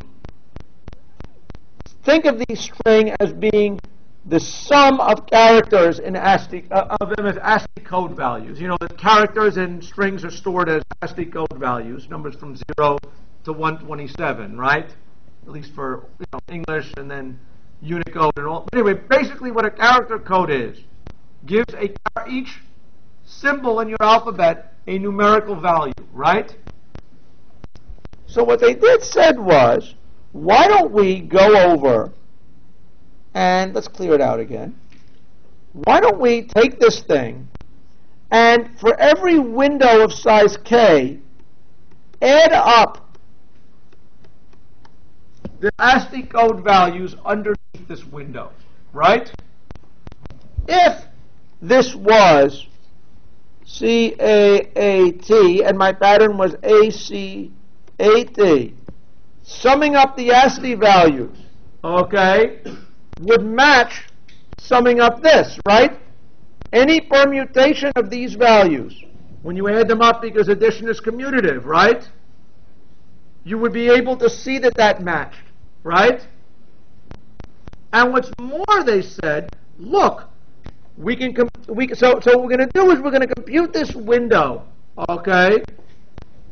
think of the string as being the sum of characters in ASCII, of them as ASCII code values. You know, the characters in strings are stored as ASCII code values, numbers from 0 to 127, right? At least for English and then Unicode and all. But anyway, basically what a character code is, gives a, each symbol in your alphabet a numerical value, right? So what they did said was, why don't we go over and let's clear it out again. Why don't we take this thing and for every window of size k, add up the ASCII code values underneath this window, right? If this was C-A-A-T and my pattern was A-C-A-T, summing up the ASCII values, okay, would match summing up this, right? Any permutation of these values, when you add them up because addition is commutative, right? You would be able to see that that matched, right? And what's more, they said, look, we can, so what we're going to do is we're going to compute this window, okay?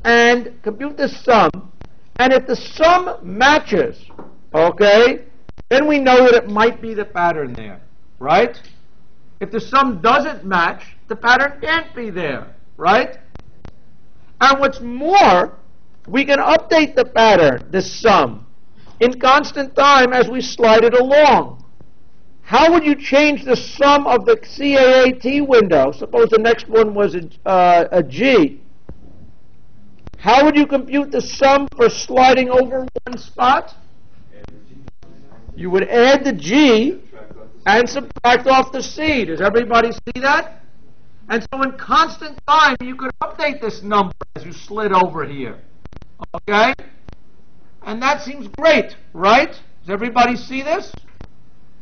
And compute this sum, and if the sum matches, okay, then we know that it might be the pattern there, right? If the sum doesn't match, the pattern can't be there, right? And what's more, we can update the pattern, this sum, in constant time as we slide it along. How would you change the sum of the CAAT window? Suppose the next one was a G. How would you compute the sum for sliding over one spot? You would add the G and subtract off the C. Does everybody see that? And so in constant time, you could update this number as you slid over here. Okay? And that seems great, right? Does everybody see this?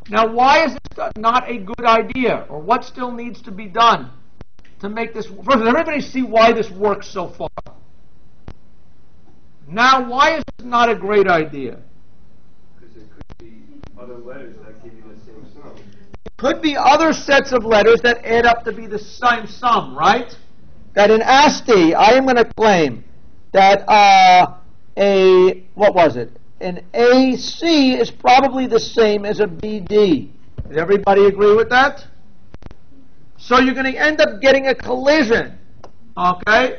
Now, why is this not a good idea? Or what still needs to be done to make this work? First, does everybody see why this works so far? Now, why is this not a great idea? Other letters that give you the same sum. It could be other sets of letters that add up to be the same sum, right? That in ASCII, I am going to claim that an AC is probably the same as a BD. Does everybody agree with that? So you're going to end up getting a collision, okay?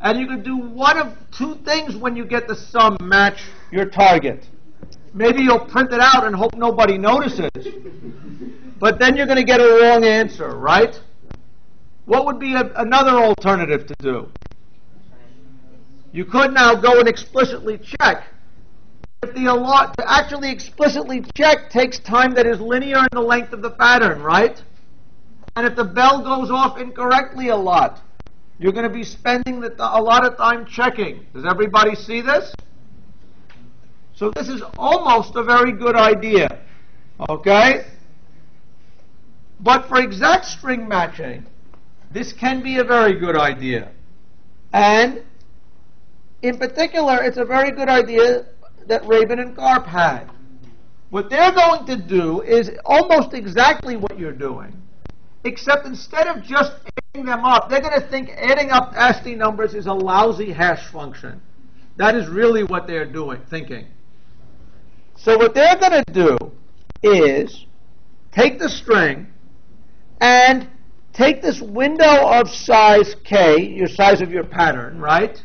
And you can do one of two things when you get the sum match your target. Maybe you'll print it out and hope nobody notices. But then you're going to get a wrong answer, right? What would be another alternative to do? You could now go and explicitly check. If to actually explicitly check takes time that is linear in the length of the pattern, right? And if the bell goes off incorrectly a lot, you're going to be spending a lot of time checking. Does everybody see this? So this is almost a very good idea, okay? But for exact string matching, this can be a very good idea. And in particular, it's a very good idea that Rabin and Karp had. What they're going to do is almost exactly what you're doing, except instead of just adding them up, they're going to think adding up ASCII numbers is a lousy hash function. That is really what they're thinking. So what they're going to do is take the string and take this window of size k, your size of your pattern, right?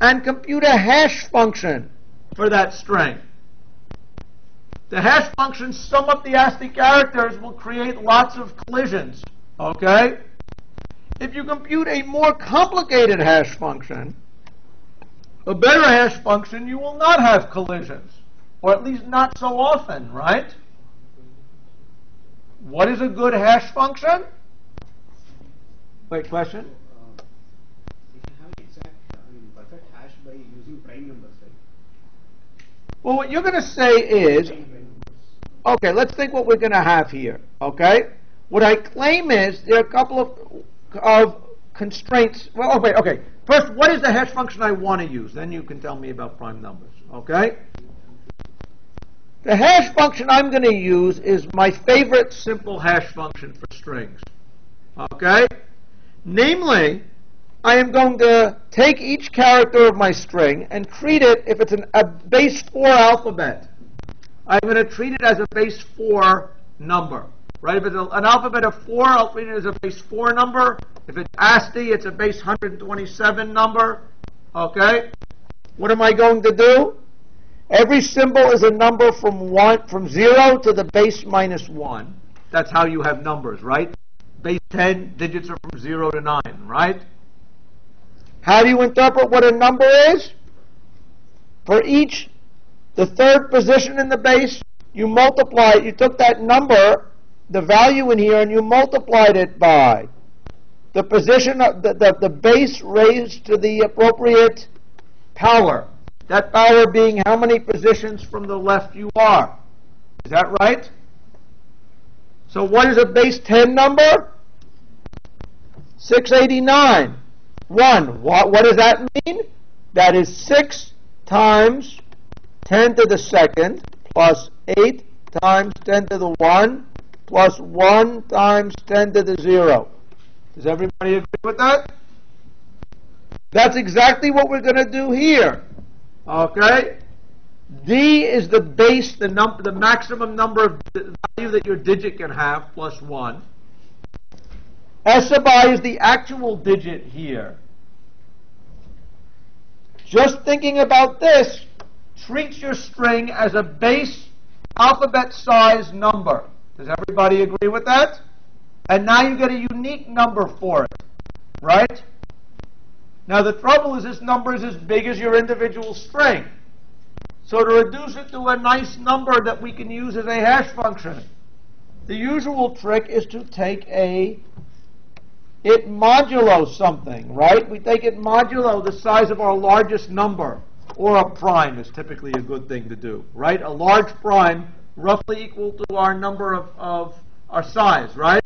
And compute a hash function for that string. The hash function sum up the ASCII characters will create lots of collisions, okay? If you compute a more complicated hash function, a better hash function, you will not have collisions, or at least not so often, right? What is a good hash function? Wait, question? Well, what you're going to say is, okay, let's think what we're going to have here, okay? What I claim is there are a couple of constraints. Well, okay. First, what is the hash function I want to use? Then you can tell me about prime numbers, okay? The hash function I'm going to use is my favorite simple hash function for strings, okay? Namely, I am going to take each character of my string and treat it, if it's a base 4 alphabet, I'm going to treat it as a base 4 number, right? If it's an alphabet of 4, I'll treat it as a base 4 number. If it's ASCII, it's a base 127 number, okay? What am I going to do? Every symbol is a number from 0 to the base minus 1. That's how you have numbers, right? Base 10 digits are from 0 to 9, right? How do you interpret what a number is? For each, the third position in the base, you multiply it. You took that number, the value in here, and you multiplied it by the position of the base raised to the appropriate power. That power being how many positions from the left you are. Is that right? So what is a base 10 number? 689. 1. What does that mean? That is 6 times 10 to the second plus 8 times 10 to the 1 plus 1 times 10 to the 0. Does everybody agree with that? That's exactly what we're going to do here. Okay? D is the base, the maximum number of value that your digit can have, plus 1. S sub I is the actual digit here. Just thinking about this, treat your string as a base alphabet size number. Does everybody agree with that? And now you get a unique number for it, right? Now the trouble is this number is as big as your individual string. So to reduce it to a nice number that we can use as a hash function, the usual trick is to take it modulo something, right? We take it modulo the size of our largest number, or a prime is typically a good thing to do, right? A large prime roughly equal to our number of our size, right?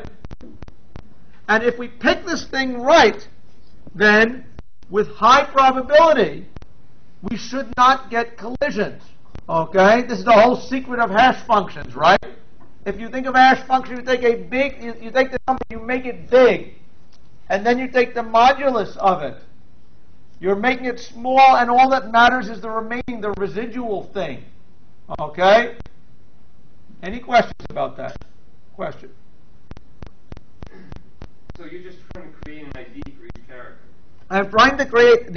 And if we pick this thing right, then with high probability, we should not get collisions, okay? This is the whole secret of hash functions, right? If you think of hash function, you take you take the number, you make it big, and then you take the modulus of it. You're making it small, and all that matters is the residual thing. Okay? Any questions about that? Question? So you're just trying to create an ID for each character. I'm trying to create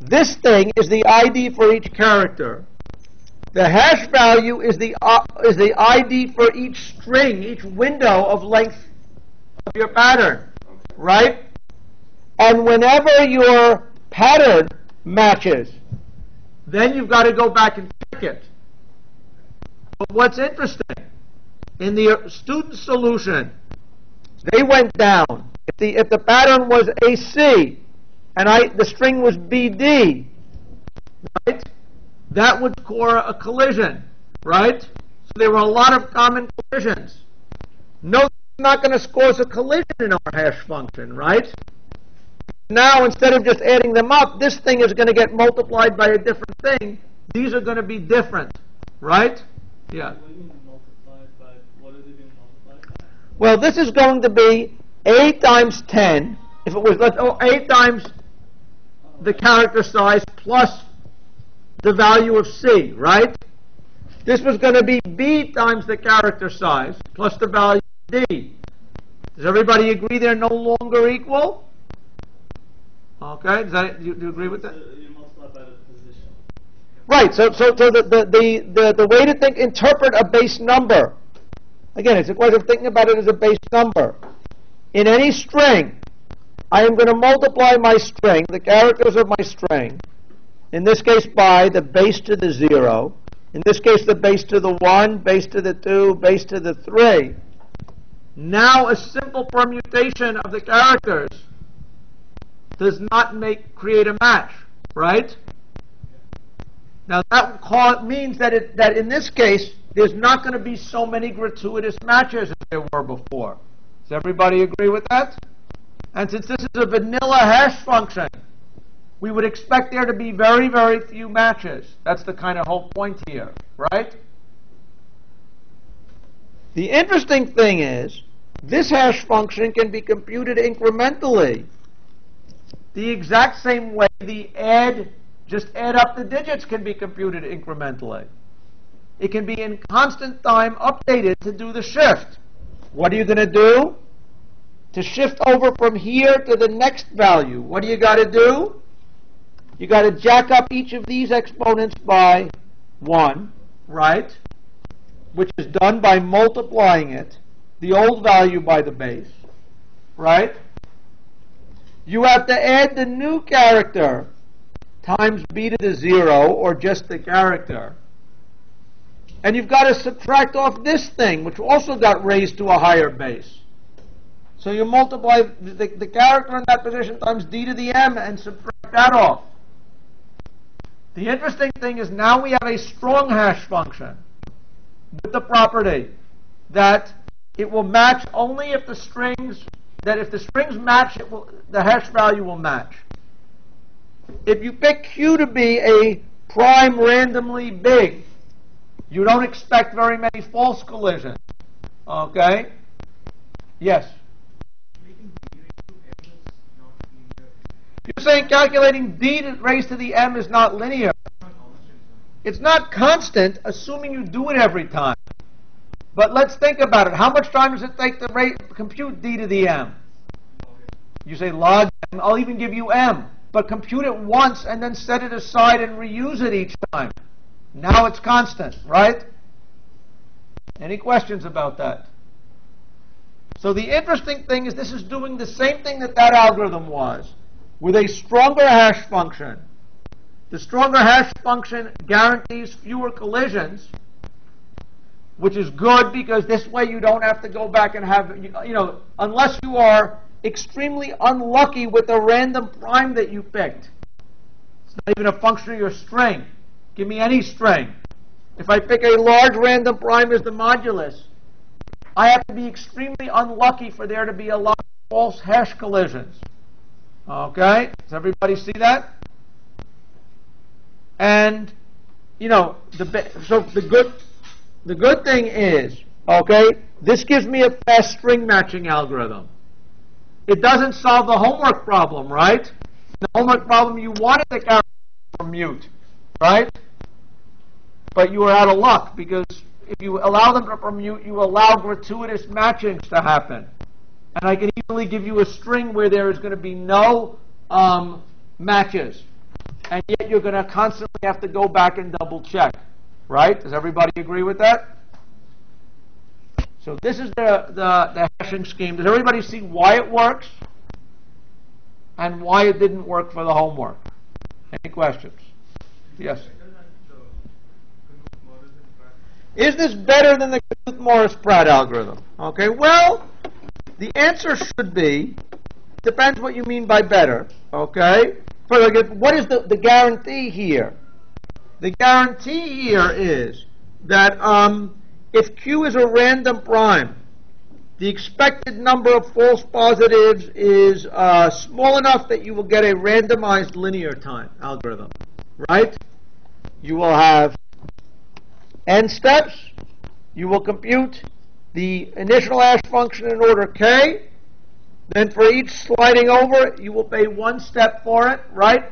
this thing is the ID for each character. The hash value is the ID for each string, each window of length of your pattern, right? And whenever your pattern matches, then you've got to go back and check it. But what's interesting, in the student solution, they went down. If the pattern was AC and the string was BD, right? that would score a collision, right? So there were a lot of common collisions. Note it's not going to score a collision in our hash function, right? Now, instead of just adding them up, this thing is going to get multiplied by a different thing. These are going to be different, right? Yeah. What are they being multiplied by? Well, this is going to be A times 10, if it was, A times the character size plus the value of C, right? This was going to be B times the character size plus the value of D. Does everybody agree they're no longer equal? Okay, do you agree with that? So you multiply by the position. Right, so the way to interpret a base number, again, it's a question of thinking about it as a base number. In any string, I am going to multiply my string, the characters of my string, in this case by the base to the 0, in this case the base to the 1, base to the 2, base to the 3. Now a simple permutation of the characters does not create a match, right? Now that means that in this case there's not going to be so many gratuitous matches as there were before. Does everybody agree with that? And since this is a vanilla hash function, we would expect there to be very, very few matches. That's the kind of whole point here, right? The interesting thing is this hash function can be computed incrementally, the exact same way the just add up the digits can be computed incrementally. It can be in constant time updated to do the shift. What are you going to do? To shift over from here to the next value, what do you got to do? You got to jack up each of these exponents by 1, right? Which is done by multiplying it, the old value by the base, right? You have to add the new character times b to the 0, or just the character. And you've got to subtract off this thing, which also got raised to a higher base. So you multiply the character in that position times d to the m and subtract that off. The interesting thing is now we have a strong hash function with the property that it will match only if the strings match, the hash value will match. If you pick Q to be a prime randomly big, you don't expect very many false collisions. Okay? Yes? You're saying calculating D raised to the M is not linear. It's not constant, assuming you do it every time. But let's think about it. How much time does it take to compute d to the m? You say log m. I'll even give you m. But compute it once and then set it aside and reuse it each time. Now it's constant, right? Any questions about that? So the interesting thing is this is doing the same thing that algorithm was with a stronger hash function. The stronger hash function guarantees fewer collisions, which is good because this way you don't have to go back and have, unless you are extremely unlucky with a random prime that you picked. It's not even a function of your string. Give me any string. If I pick a large random prime as the modulus, I have to be extremely unlucky for there to be a lot of false hash collisions. Okay? Does everybody see that? And, the good thing is, okay, this gives me a fast string matching algorithm. It doesn't solve the homework problem, right? The homework problem, you wanted the character to permute, right? But you were out of luck because if you allow them to permute, you allow gratuitous matchings to happen. And I can easily give you a string where there is going to be no matches. And yet you're going to constantly have to go back and double check. Right? Does everybody agree with that? So this is the hashing scheme. Does everybody see why it works and why it didn't work for the homework? Any questions? Yes? Is this better than the Knuth-Morris-Pratt algorithm? Okay, well, the answer should be, depends what you mean by better. Okay? What is the guarantee here? The guarantee here is that if Q is a random prime, the expected number of false positives is small enough that you will get a randomized linear time algorithm, right? You will have n steps. You will compute the initial hash function in order k. Then for each sliding over, you will pay one step for it, right?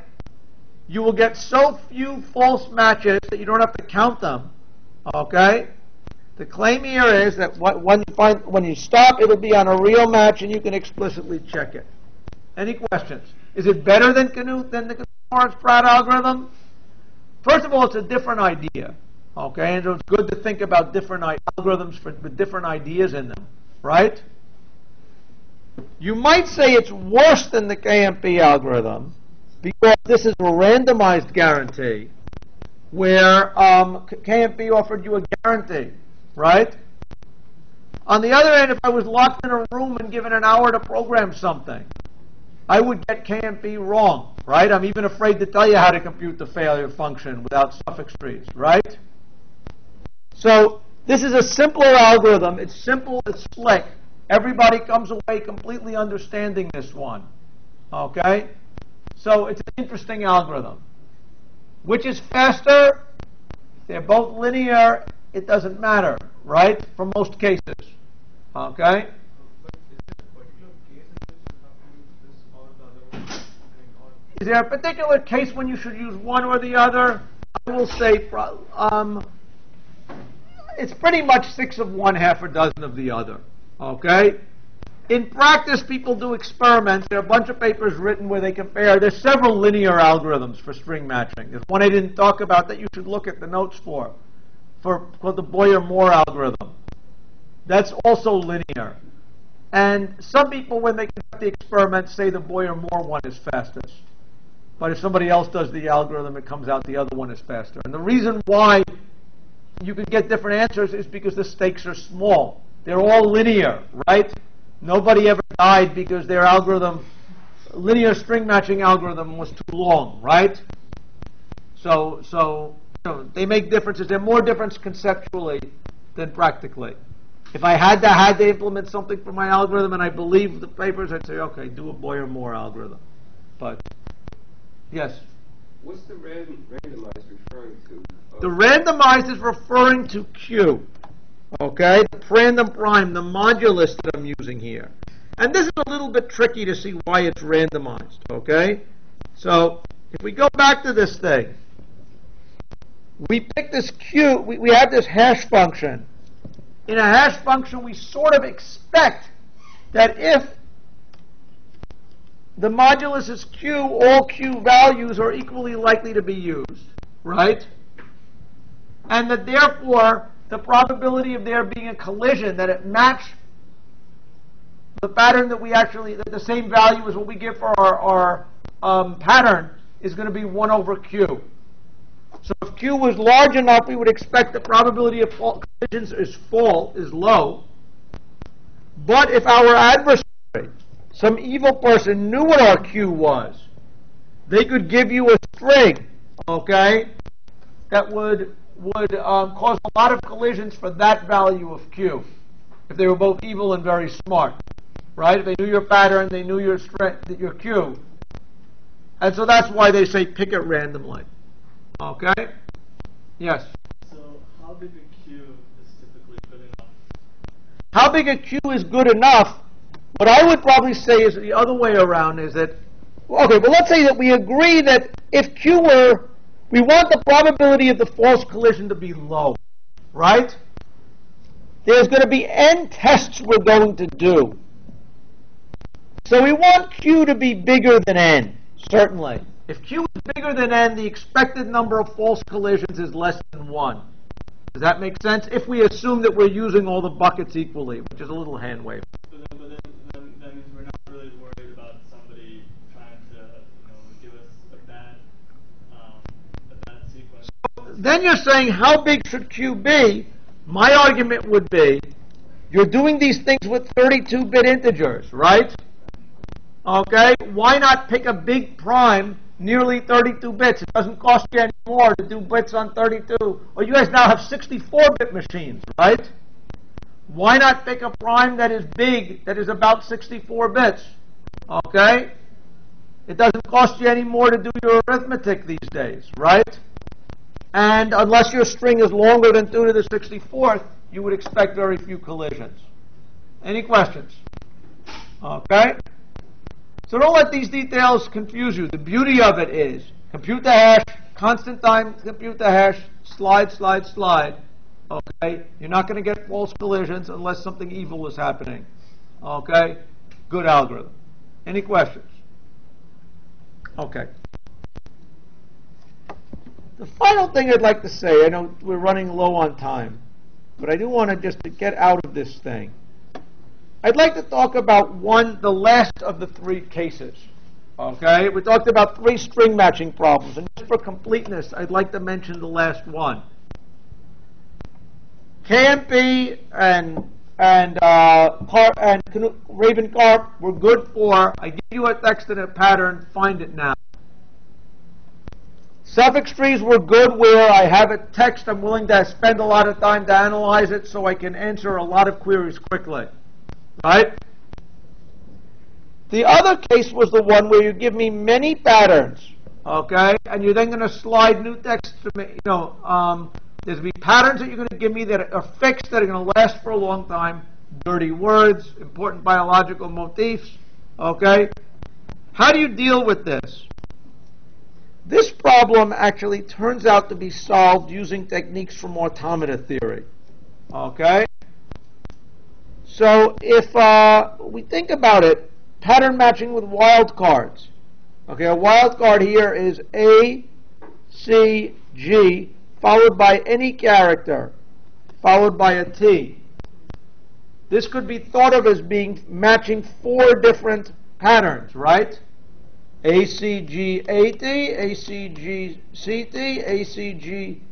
You will get so few false matches that you don't have to count them, okay? The claim here is that when you stop, it'll be on a real match, and you can explicitly check it. Any questions? Is it better than the Knuth-Morris-Pratt algorithm? First of all, it's a different idea, okay? And it's good to think about different algorithms with different ideas in them, right? You might say it's worse than the KMP algorithm because this is a randomized guarantee where KMP offered you a guarantee, right? On the other hand, if I was locked in a room and given an hour to program something, I would get KMP wrong, right? I'm even afraid to tell you how to compute the failure function without suffix trees, right? So this is a simpler algorithm. It's simple, it's slick. Everybody comes away completely understanding this one, okay? So it's an interesting algorithm. Which is faster? They're both linear. It doesn't matter, right, for most cases, okay? Is there a particular case when you should use one or the other? I will say it's pretty much 6 of one, half a dozen of the other. Okay? In practice, people do experiments. There are a bunch of papers written where they compare. There's several linear algorithms for string matching. There's one I didn't talk about that you should look at the notes for called the Boyer-Moore algorithm. That's also linear. And some people, when they conduct the experiment, say the Boyer-Moore one is fastest. But if somebody else does the algorithm, it comes out the other one is faster. And the reason why you can get different answers is because the stakes are small. They're all linear, right? Nobody ever died because their algorithm, linear string matching algorithm, was too long, right? So you know, they make differences. There are more differences conceptually than practically. If I had to implement something for my algorithm and I believe the papers, I'd say, okay, do a Boyer-Moore algorithm. But, yes? What's the randomized referring to? The randomized is referring to Q. Okay, the random prime, the modulus that I'm using here. And this is a little bit tricky to see why it's randomized, okay? So if we go back to this thing, we pick this Q, we have this hash function. In a hash function, we sort of expect that if the modulus is Q, all Q values are equally likely to be used, right? And that therefore, the probability of there being a collision, that it matched the pattern that we actually, that the same value as what we give for our pattern, is going to be 1 over Q. So if Q was large enough, we would expect the probability of collisions is low. But if our adversary, some evil person, knew what our Q was, they could give you a string, okay, that would cause a lot of collisions for that value of Q, if they were both evil and very smart, right? If they knew your pattern, they knew your Q. And so that's why they say pick it randomly, okay? Yes? So how big a Q is typically good enough? How big a Q is good enough? What I would probably say is the other way around is that, okay, but let's say that we agree that if Q were, we want the probability of the false collision to be low, right? There's going to be n tests we're going to do. So we want Q to be bigger than n, certainly. If Q is bigger than n, the expected number of false collisions is less than 1. Does that make sense? If we assume that we're using all the buckets equally, which is a little hand wave. But then that means we're not really worried about somebody trying to give us a bad... Then you're saying, how big should Q be? My argument would be, you're doing these things with 32-bit integers, right? Okay, why not pick a big prime nearly 32 bits. It doesn't cost you any more to do bits on 32. Well, you guys now have 64-bit machines, right? Why not pick a prime that is big, that is about 64 bits? Okay? It doesn't cost you any more to do your arithmetic these days, right? And unless your string is longer than 2 to the 64th, you would expect very few collisions. Any questions? Okay? So don't let these details confuse you. The beauty of it is compute the hash, constant time, compute the hash, slide, slide, slide. Okay? You're not going to get false collisions unless something evil is happening. Okay? Good algorithm. Any questions? Okay. The final thing I'd like to say, I know we're running low on time, but I do want to just to get out of this thing. I'd like to talk about the last of the three cases. Okay? We talked about three string matching problems, and just for completeness, I'd like to mention the last one. KMP and Rabin-Karp were good for, I give you a text and a pattern, find it now. Suffix trees were good where I have a text, I'm willing to spend a lot of time to analyze it so I can answer a lot of queries quickly. Right? The other case was the one where you give me many patterns, okay, and you're then going to slide new text to me. You know, there's going to be patterns that you're going to give me that are fixed, that are going to last for a long time, dirty words, important biological motifs, okay? How do you deal with this? This problem actually turns out to be solved using techniques from automata theory, okay? So if we think about it, pattern matching with wildcards. Okay, a wildcard here is A, C, G, followed by any character, followed by a T. This could be thought of as being matching four different patterns, right? A, C, G, A, T, A, C, G, C, T, A, C, G,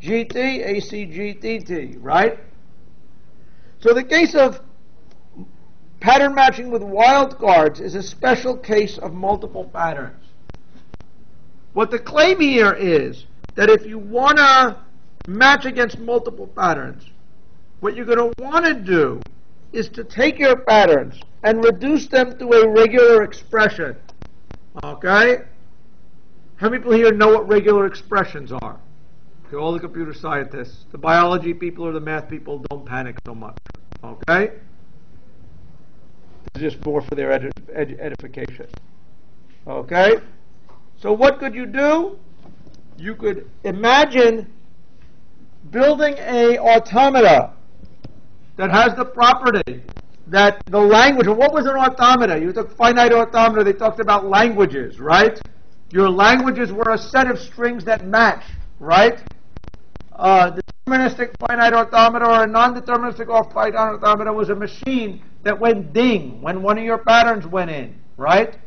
G, T, A, C, G, T, T, right? So the case of pattern matching with wildcards is a special case of multiple patterns. What the claim here is that if you want to match against multiple patterns, what you're going to want to do is to take your patterns and reduce them to a regular expression. Okay? How many people here know what regular expressions are? Okay, all the computer scientists, the biology people or the math people, don't panic so much. Okay? This is just more for their edification. Okay? So what could you do? You could imagine building an automata that has the property that the language, and what was an automata? You took finite automata, they talked about languages, right? Your languages were a set of strings that match, right? Deterministic finite automata or a non-deterministic or finite automata was a machine that went ding when one of your patterns went in, right?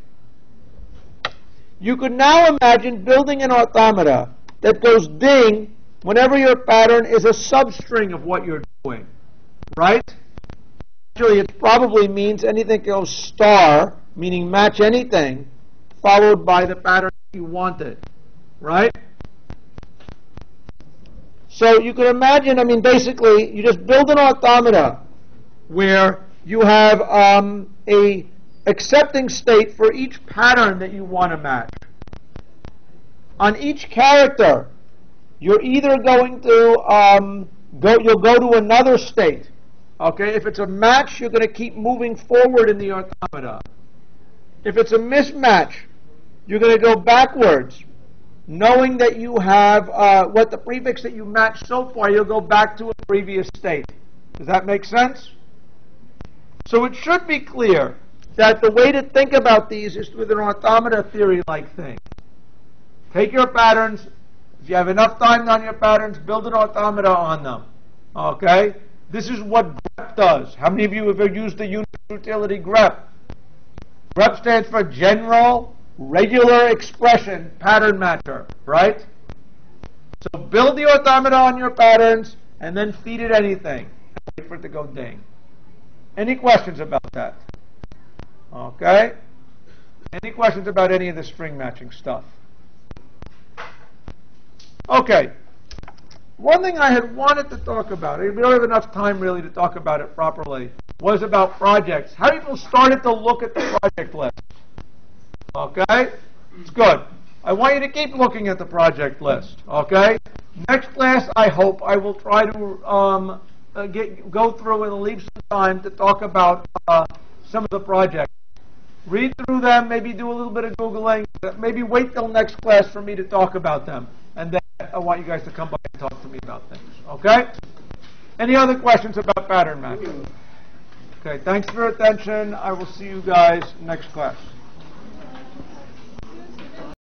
You could now imagine building an automata that goes ding whenever your pattern is a substring of what you're doing, right? Actually, it probably means anything goes star, meaning match anything, followed by the pattern you wanted, right? So you could imagine, I mean, basically, you just build an automata where you have a accepting state for each pattern that you want to match. On each character, you're either going to you'll go to another state. Okay, if it's a match, you're going to keep moving forward in the automata. If it's a mismatch, you're going to go backwards. Knowing that you have what the prefix that you matched so far, you'll go back to a previous state. Does that make sense? So it should be clear that the way to think about these is with an automata theory-like thing. Take your patterns. If you have enough time on your patterns, build an automata on them. Okay? This is what GREP does. How many of you have ever used the unit utility GREP? GREP stands for General Regular Expression Pattern Matcher, right? So build the automata on your patterns and then feed it anything. Wait for it to go ding. Any questions about that? Okay? Any questions about any of the string matching stuff? Okay. One thing I had wanted to talk about, and we don't have enough time really to talk about it properly, was about projects. How people started to look at the project list. Okay? It's good. I want you to keep looking at the project list. Okay? Next class, I hope, I will try to go through in leaps of time to talk about some of the projects. Read through them, maybe do a little bit of Googling, maybe wait till next class for me to talk about them. And then I want you guys to come by and talk to me about things. Okay? Any other questions about pattern matching? Okay, thanks for your attention. I will see you guys next class.